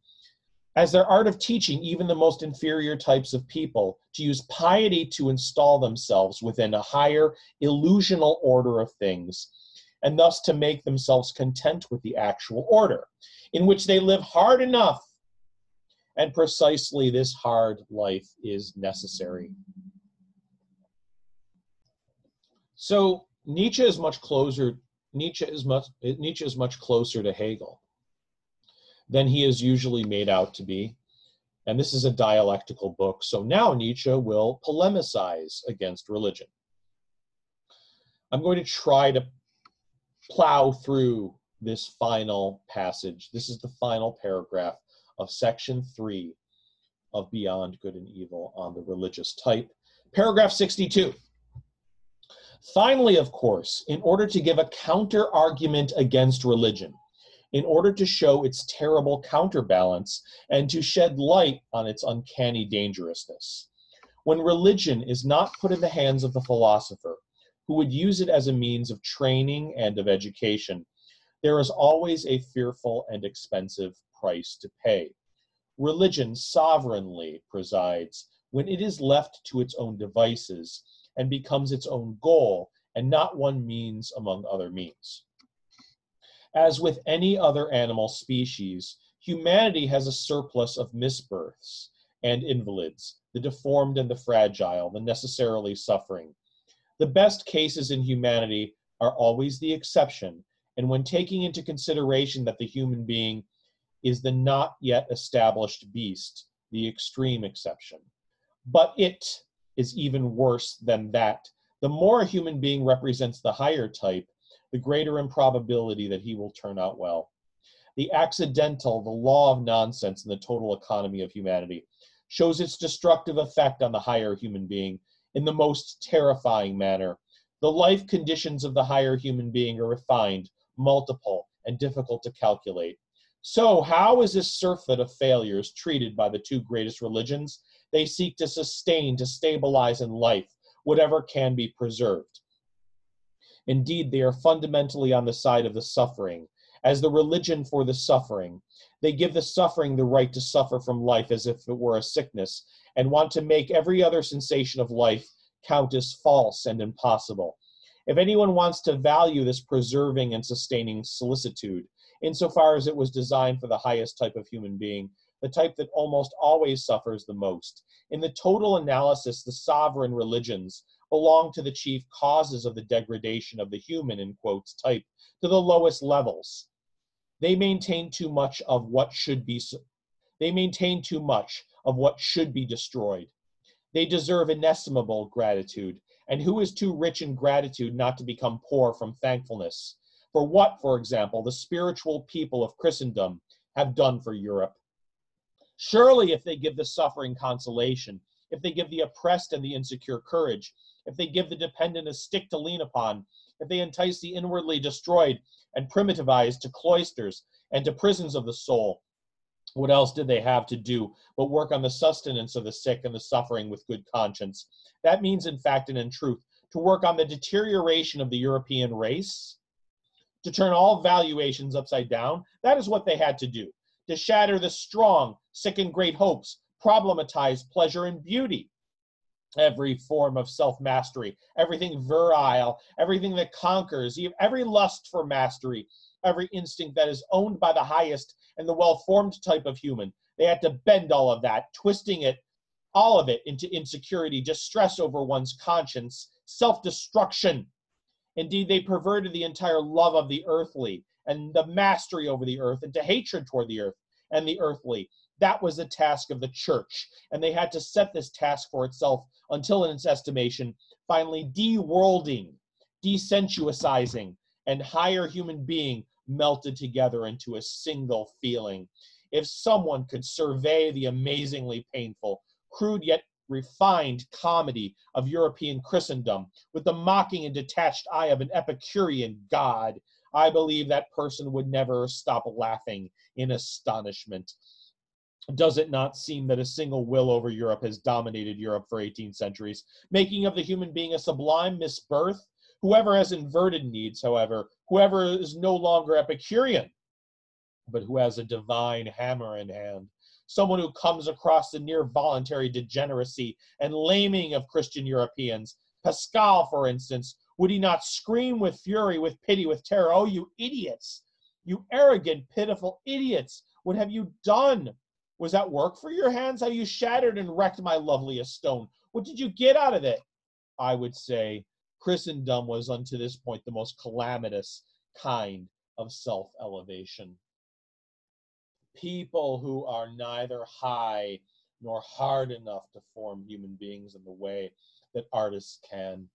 as their art of teaching even the most inferior types of people to use piety to install themselves within a higher illusional order of things, and thus to make themselves content with the actual order, in which they live hard enough, and precisely this hard life is necessary. So Nietzsche is much closer, Nietzsche is much, Nietzsche is much closer to Hegel than he is usually made out to be. And this is a dialectical book, so now Nietzsche will polemicize against religion. I'm going to try to plow through this final passage. This is the final paragraph of section three of Beyond Good and Evil on the Religious Type. Paragraph sixty-two. Finally, of course, in order to give a counter-argument against religion, in order to show its terrible counterbalance and to shed light on its uncanny dangerousness, when religion is not put in the hands of the philosopher, who would use it as a means of training and of education, there is always a fearful and expensive price to pay. Religion sovereignly presides when it is left to its own devices and becomes its own goal and not one means among other means. As with any other animal species, humanity has a surplus of misbirths and invalids, the deformed and the fragile, the necessarily suffering. The best cases in humanity are always the exception, and when taking into consideration that the human being is the not yet established beast, the extreme exception. But it is even worse than that. The more a human being represents the higher type, the greater improbability that he will turn out well. The accidental, the law of nonsense in the total economy of humanity shows its destructive effect on the higher human being in the most terrifying manner. The life conditions of the higher human being are refined, multiple, and difficult to calculate. So how is this surfeit of failures treated by the two greatest religions? They seek to sustain, to stabilize in life, whatever can be preserved. Indeed, they are fundamentally on the side of the suffering. As the religion for the suffering, they give the suffering the right to suffer from life as if it were a sickness, and want to make every other sensation of life count as false and impossible. If anyone wants to value this preserving and sustaining solicitude, insofar as it was designed for the highest type of human being, the type that almost always suffers the most, in the total analysis, the sovereign religions belong to the chief causes of the degradation of the human, in quotes, type, to the lowest levels. They maintain too much of what should be, they maintain too much of what should be destroyed. They deserve inestimable gratitude, and who is too rich in gratitude not to become poor from thankfulness? For what, for example, the spiritual people of Christendom have done for Europe. Surely if they give the suffering consolation, if they give the oppressed and the insecure courage, if they give the dependent a stick to lean upon, if they entice the inwardly destroyed and primitivized to cloisters and to prisons of the soul, what else did they have to do but work on the sustenance of the sick and the suffering with good conscience? That means, in fact and in truth, to work on the deterioration of the European race, to turn all valuations upside down. That is what they had to do, to shatter the strong, sick and great hopes, problematize pleasure and beauty, every form of self-mastery, everything virile, everything that conquers, every lust for mastery, every instinct that is owned by the highest and the well-formed type of human. They had to bend all of that, twisting it, all of it, into insecurity, distress over one's conscience, self-destruction. Indeed, they perverted the entire love of the earthly and the mastery over the earth into hatred toward the earth and the earthly. That was the task of the church, and they had to set this task for itself until, in its estimation, finally de-worlding, de-sensuicizing, and higher human being melted together into a single feeling. If someone could survey the amazingly painful, crude yet refined comedy of European Christendom with the mocking and detached eye of an Epicurean god, I believe that person would never stop laughing in astonishment. Does it not seem that a single will over Europe has dominated Europe for eighteen centuries, making of the human being a sublime misbirth? Whoever has inverted needs, however, whoever is no longer Epicurean, but who has a divine hammer in hand, someone who comes across the near voluntary degeneracy and laming of Christian Europeans, Pascal, for instance, would he not scream with fury, with pity, with terror, "Oh, you idiots, you arrogant, pitiful idiots, what have you done? Was that work for your hands? How you shattered and wrecked my loveliest stone. What did you get out of it?" I would say Christendom was unto this point the most calamitous kind of self-elevation. People who are neither high nor hard enough to form human beings in the way that artists can.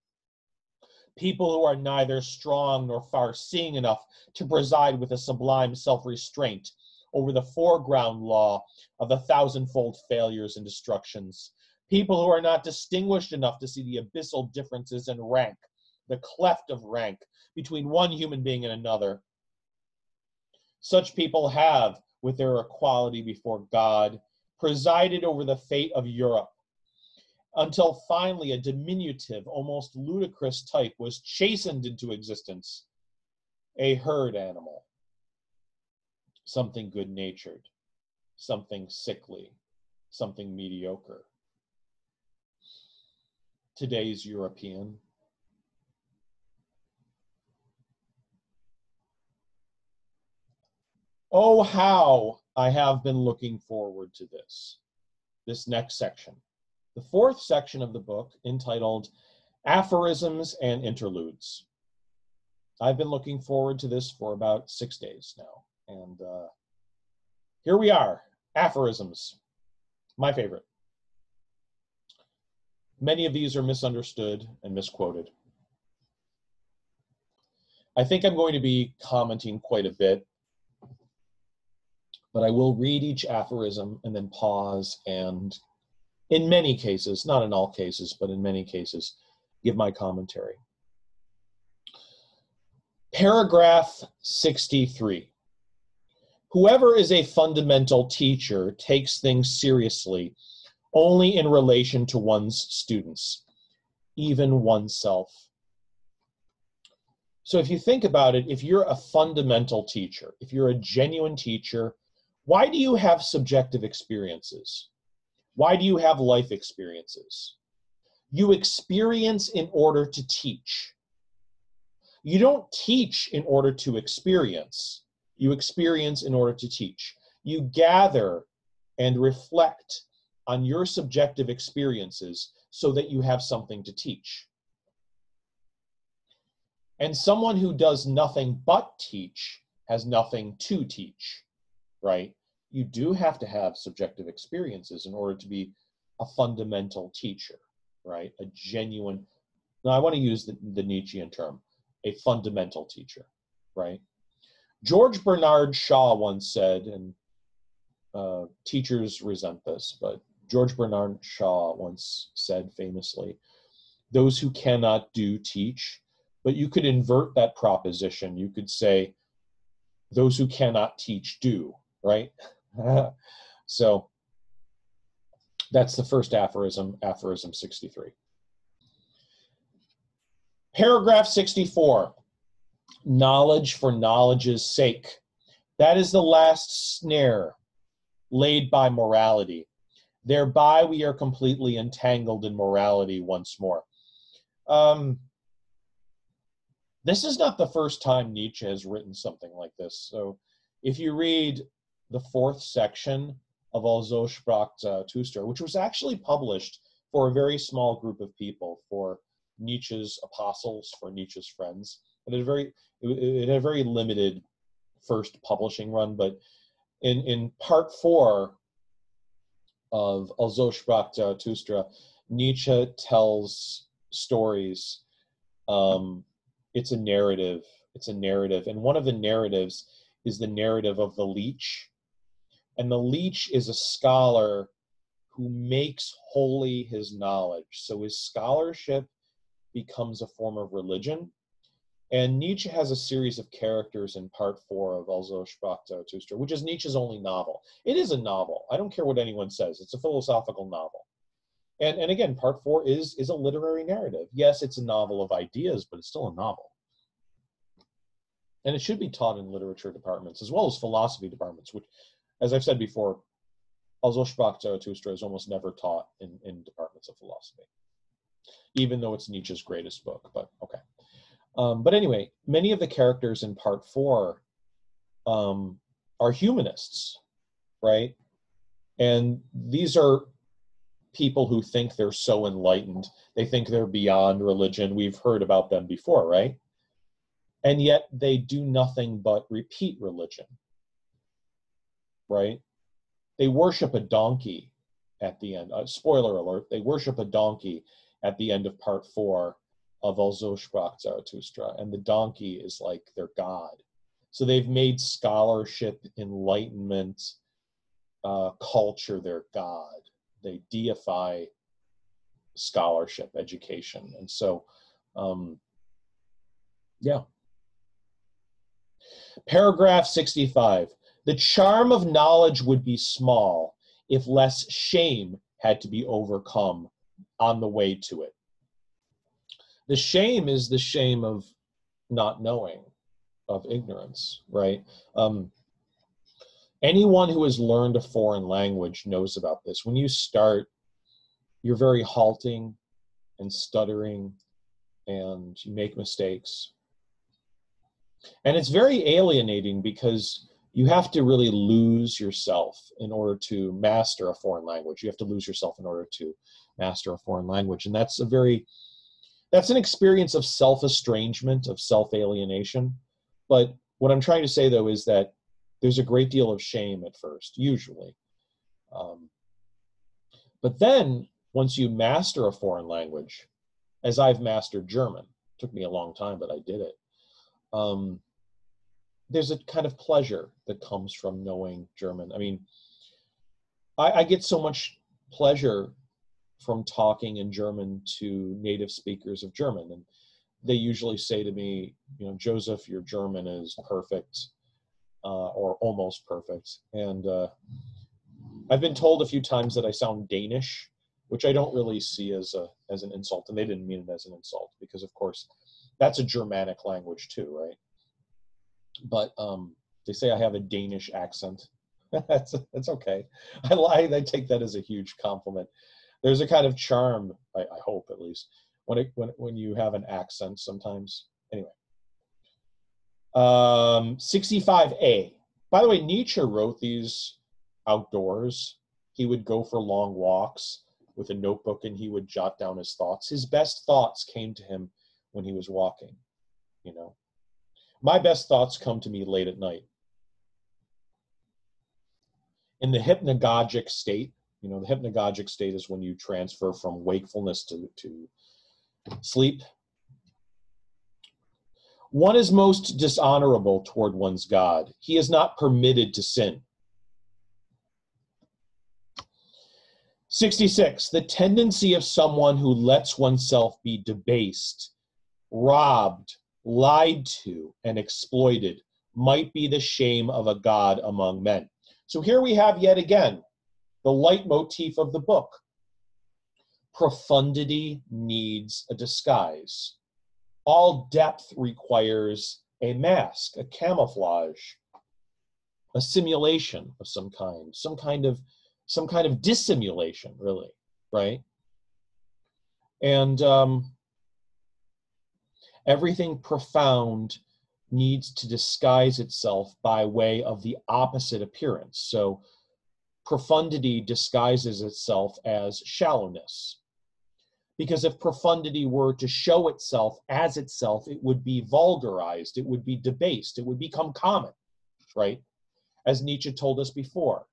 People who are neither strong nor far-seeing enough to preside with a sublime self-restraint over the foreground law of the thousandfold failures and destructions. People who are not distinguished enough to see the abyssal differences in rank, the cleft of rank between one human being and another. Such people have, with their equality before God, presided over the fate of Europe, until finally a diminutive, almost ludicrous type was chastened into existence, a herd animal. Something good-natured, something sickly, something mediocre. Today's European. Oh, how I have been looking forward to this, this next section. The fourth section of the book, entitled Aphorisms and Interludes. I've been looking forward to this for about six days now. And uh, here we are, aphorisms, my favorite. Many of these are misunderstood and misquoted. I think I'm going to be commenting quite a bit, but I will read each aphorism and then pause and, in many cases, not in all cases, but in many cases, give my commentary. Paragraph sixty-three. Whoever is a fundamental teacher takes things seriously only in relation to one's students, even oneself. So if you think about it, if you're a fundamental teacher, if you're a genuine teacher, why do you have subjective experiences? Why do you have life experiences? You experience in order to teach. You don't teach in order to experience. You experience in order to teach. You gather and reflect on your subjective experiences so that you have something to teach. And someone who does nothing but teach has nothing to teach, right? You do have to have subjective experiences in order to be a fundamental teacher, right? A genuine, now I want to use the, the Nietzschean term, a fundamental teacher, right? George Bernard Shaw once said, and uh, teachers resent this, but George Bernard Shaw once said famously, "Those who cannot do teach," but you could invert that proposition. You could say, "Those who cannot teach do," right? So that's the first aphorism, aphorism sixty-three. Paragraph sixty-four, knowledge for knowledge's sake. That is the last snare laid by morality. Thereby we are completely entangled in morality once more. Um, this is not the first time Nietzsche has written something like this. So if you read the fourth section of Also sprach Zarathustra, which was actually published for a very small group of people, for Nietzsche's apostles, for Nietzsche's friends. It had a very, it had a very limited first publishing run, but in, in part four of Also sprach Zarathustra, Nietzsche tells stories. Um, it's a narrative, it's a narrative. And one of the narratives is the narrative of the leech. And the leech is a scholar who makes holy his knowledge. So his scholarship becomes a form of religion. And Nietzsche has a series of characters in part four of Also sprach Zarathustra, which is Nietzsche's only novel. It is a novel. I don't care what anyone says. It's a philosophical novel. And, and again, part four is, is a literary narrative. Yes, it's a novel of ideas, but it's still a novel. And it should be taught in literature departments as well as philosophy departments, which, as I've said before, Also sprach Zarathustra is almost never taught in, in departments of philosophy, even though it's Nietzsche's greatest book, but okay. Um, but anyway, many of the characters in part four um, are humanists, right? And these are people who think they're so enlightened. They think they're beyond religion. We've heard about them before, right? And yet they do nothing but repeat religion, right? They worship a donkey at the end. Uh, spoiler alert, they worship a donkey at the end of part four of Also sprach Zarathustra, and the donkey is like their god. So they've made scholarship, enlightenment, uh, culture their god. They deify scholarship, education. And so, um, yeah. Paragraph sixty-five, the charm of knowledge would be small if less shame had to be overcome on the way to it. The shame is the shame of not knowing, of ignorance, right? Um, anyone who has learned a foreign language knows about this. When you start, you're very halting and stuttering, and you make mistakes. And it's very alienating because you have to really lose yourself in order to master a foreign language. You have to lose yourself in order to master a foreign language. And that's a very, that's an experience of self-estrangement, of self-alienation. But what I'm trying to say, though, is that there's a great deal of shame at first, usually. Um, but then, once you master a foreign language, as I've mastered German, it took me a long time, but I did it, um, there's a kind of pleasure that comes from knowing German. I mean, I, I get so much pleasure from talking in German to native speakers of German. And they usually say to me, you know, Joseph, your German is perfect, uh, or almost perfect. And uh, I've been told a few times that I sound Danish, which I don't really see as a as an insult. And they didn't mean it as an insult because, of course, that's a Germanic language too, right? But um, they say I have a Danish accent. that's, that's okay. I lie. I take that as a huge compliment. There's a kind of charm, I, I hope at least, when, it, when, when you have an accent sometimes. Anyway. Um, sixty-five A. By the way, Nietzsche wrote these outdoors. He would go for long walks with a notebook and he would jot down his thoughts. His best thoughts came to him when he was walking, you know. My best thoughts come to me late at night. In the hypnagogic state, you know, the hypnagogic state is when you transfer from wakefulness to, to sleep. One is most dishonorable toward one's God. He is not permitted to sin. sixty-six, the tendency of someone who lets oneself be debased, robbed, lied to, and exploited might be the shame of a god among men. So here we have yet again the leitmotif of the book. Profundity needs a disguise. All depth requires a mask, a camouflage, a simulation of some kind, some kind of some kind of dissimulation, really, right? And um, everything profound needs to disguise itself by way of the opposite appearance. So profundity disguises itself as shallowness. Because if profundity were to show itself as itself, it would be vulgarized, it would be debased, it would become common, right? As Nietzsche told us before,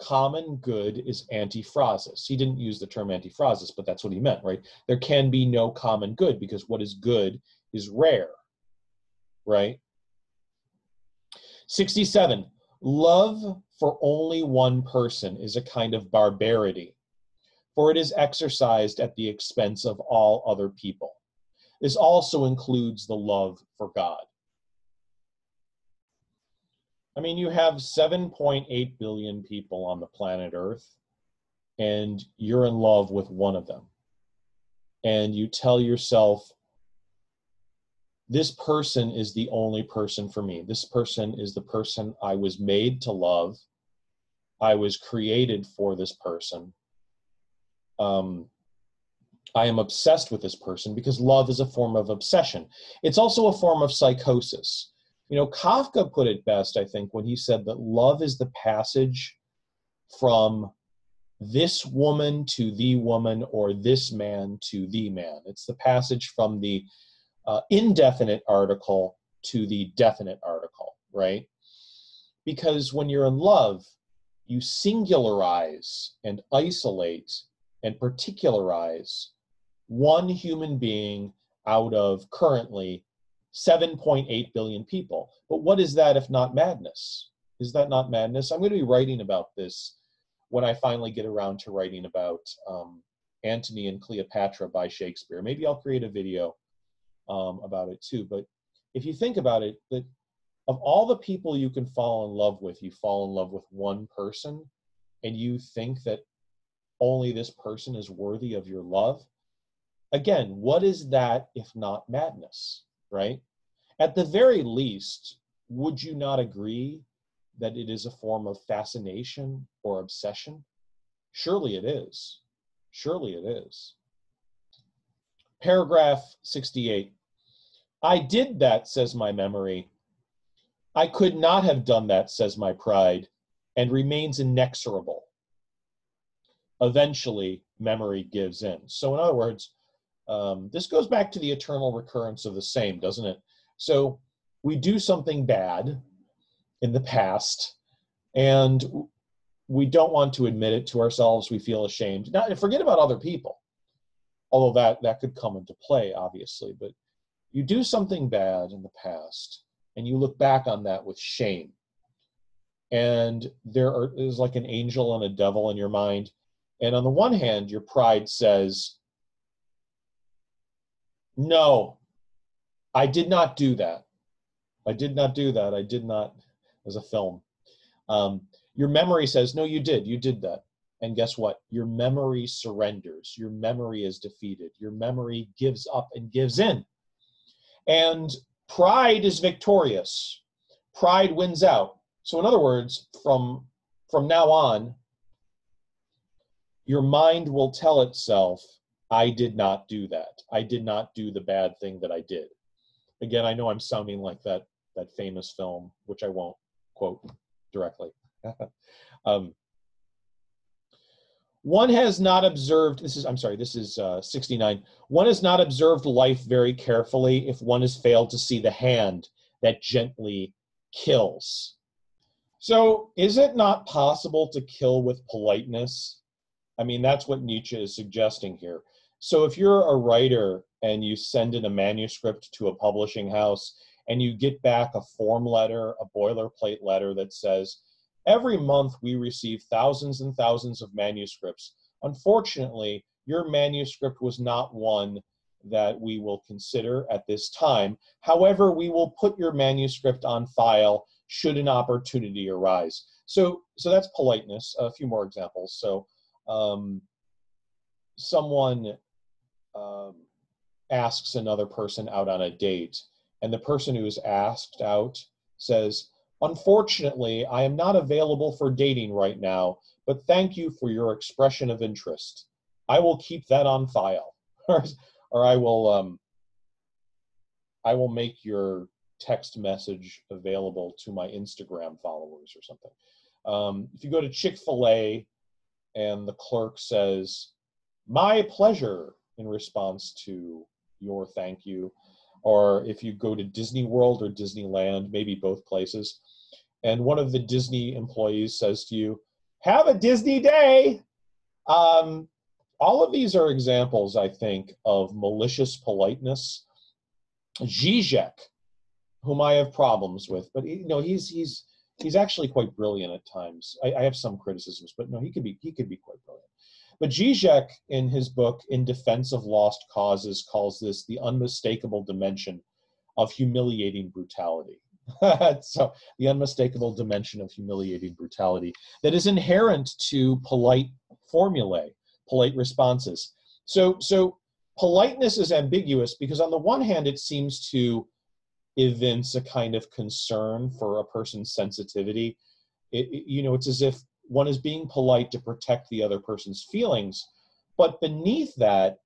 common good is antiphrasis. He didn't use the term antiphrasis, but that's what he meant, right? There can be no common good because what is good is rare, right? sixty-seven, love for only one person is a kind of barbarity, for it is exercised at the expense of all other people. This also includes the love for God. I mean, you have seven point eight billion people on the planet Earth, and you're in love with one of them. And you tell yourself, this person is the only person for me. This person is the person I was made to love. I was created for this person. Um, I am obsessed with this person, because love is a form of obsession. It's also a form of psychosis. You know, Kafka put it best, I think, when he said that love is the passage from this woman to the woman, or this man to the man. It's the passage from the uh, indefinite article to the definite article, right? Because when you're in love, you singularize and isolate and particularize one human being out of currently seven point eight billion people. But what is that if not madness? Is that not madness? I'm going to be writing about this when I finally get around to writing about um, Antony and Cleopatra by Shakespeare. Maybe I'll create a video um, about it too. But if you think about it, that of all the people you can fall in love with, you fall in love with one person, and you think that only this person is worthy of your love. Again, what is that if not madness? Right? At the very least, would you not agree that it is a form of fascination or obsession? Surely it is. Surely it is. Paragraph sixty-eight. I did that, says my memory. I could not have done that, says my pride, and remains inexorable. Eventually, memory gives in. So in other words, Um, this goes back to the eternal recurrence of the same, doesn't it? So we do something bad in the past, and we don't want to admit it to ourselves. We feel ashamed. Now, forget about other people, although that, that could come into play, obviously. But you do something bad in the past, and you look back on that with shame. And there are, there's like an angel and a devil in your mind. And on the one hand, your pride says, no, I did not do that. I did not do that. I did not, as a film. Um, your memory says, no, you did. You did that. And guess what? Your memory surrenders. Your memory is defeated. Your memory gives up and gives in. And pride is victorious. Pride wins out. So in other words, from, from now on, your mind will tell itself, I did not do that. I did not do the bad thing that I did. Again, I know I'm sounding like that, that famous film, which I won't quote directly. um, one has not observed, this is, I'm sorry, this is uh, sixty-nine. One has not observed life very carefully if one has failed to see the hand that gently kills. So is it not possible to kill with politeness? I mean, that's what Nietzsche is suggesting here. So if you're a writer and you send in a manuscript to a publishing house and you get back a form letter, a boilerplate letter that says, every month we receive thousands and thousands of manuscripts. Unfortunately, your manuscript was not one that we will consider at this time. However, we will put your manuscript on file should an opportunity arise. So, so that's politeness. A few more examples. So um, someone um, asks another person out on a date, and the person who is asked out says, unfortunately, I am not available for dating right now, but thank you for your expression of interest. I will keep that on file, or, or I will um, I will make your text message available to my Instagram followers or something. Um, if you go to Chick-fil-A and the clerk says, my pleasure, in response to your thank you, or if you go to Disney World or Disneyland, maybe both places, and one of the Disney employees says to you, have a Disney day. Um, all of these are examples, I think, of malicious politeness. Zizek, whom I have problems with, but you know, he's, he's, he's actually quite brilliant at times. I, I have some criticisms, but no, he could be, he could be quite brilliant. But Zizek, in his book, In Defense of Lost Causes, calls this the unmistakable dimension of humiliating brutality. So, the unmistakable dimension of humiliating brutality that is inherent to polite formulae, polite responses. So, so politeness is ambiguous because on the one hand, it seems to evince a kind of concern for a person's sensitivity. It, it, you know, it's as if one is being polite to protect the other person's feelings, but beneath that,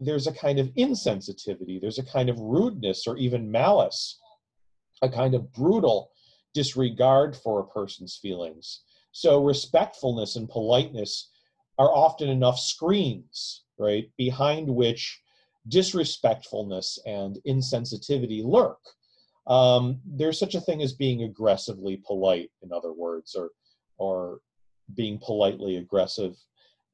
there's a kind of insensitivity, there's a kind of rudeness or even malice, a kind of brutal disregard for a person's feelings. So respectfulness and politeness are often enough screens, right, behind which disrespectfulness and insensitivity lurk. Um, there's such a thing as being aggressively polite, in other words, or or being politely aggressive.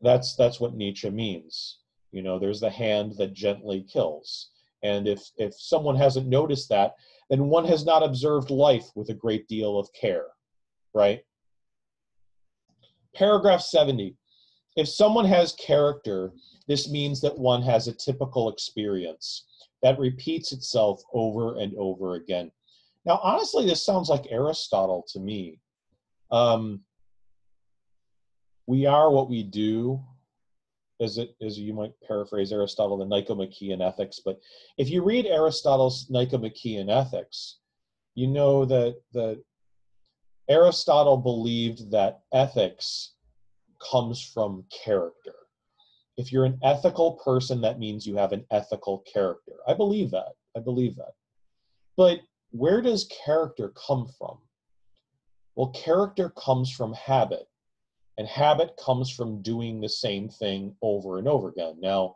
That's, that's what Nietzsche means. You know, there's the hand that gently kills. And if, if someone hasn't noticed that, then one has not observed life with a great deal of care, right? Paragraph seventy. If someone has character, this means that one has a typical experience that repeats itself over and over again. Now, honestly, this sounds like Aristotle to me. Um, We are what we do, as, it, as you might paraphrase Aristotle, the Nicomachean Ethics. But if you read Aristotle's Nicomachean Ethics, you know that, that Aristotle believed that ethics comes from character. If you're an ethical person, that means you have an ethical character. I believe that. I believe that. But where does character come from? Well, character comes from habit. And habit comes from doing the same thing over and over again. Now,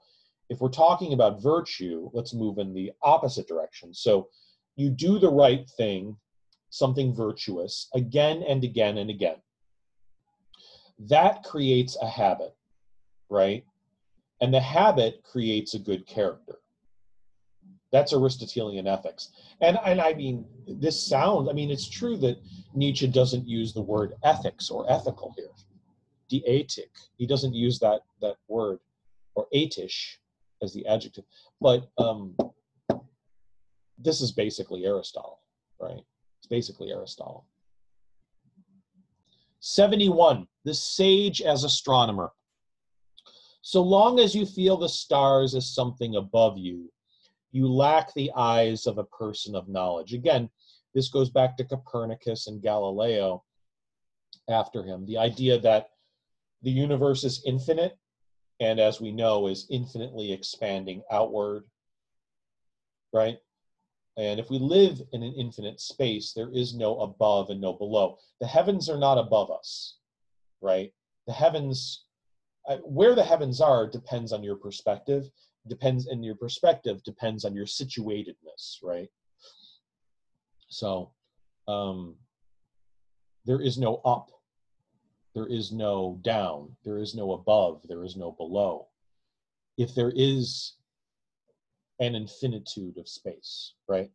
if we're talking about virtue, let's move in the opposite direction. So you do the right thing, something virtuous, again and again and again. That creates a habit, right? And the habit creates a good character. That's Aristotelian ethics. And, and I mean, this sounds, I mean, it's true that Nietzsche doesn't use the word ethics or ethical here. Die Ethik. He doesn't use that, that word, or ethisch as the adjective. But um, this is basically Aristotle, right? It's basically Aristotle. seventy-one, the sage as astronomer. So long as you feel the stars as something above you, you lack the eyes of a person of knowledge. Again, this goes back to Copernicus and Galileo after him. The idea that the universe is infinite, and as we know, is infinitely expanding outward, right? And if we live in an infinite space, there is no above and no below. The heavens are not above us, right? The heavens, where the heavens are depends on your perspective, depends and your perspective depends on your situatedness, right? So um, there is no up, there is no down, there is no above, there is no below. If there is an infinitude of space, right?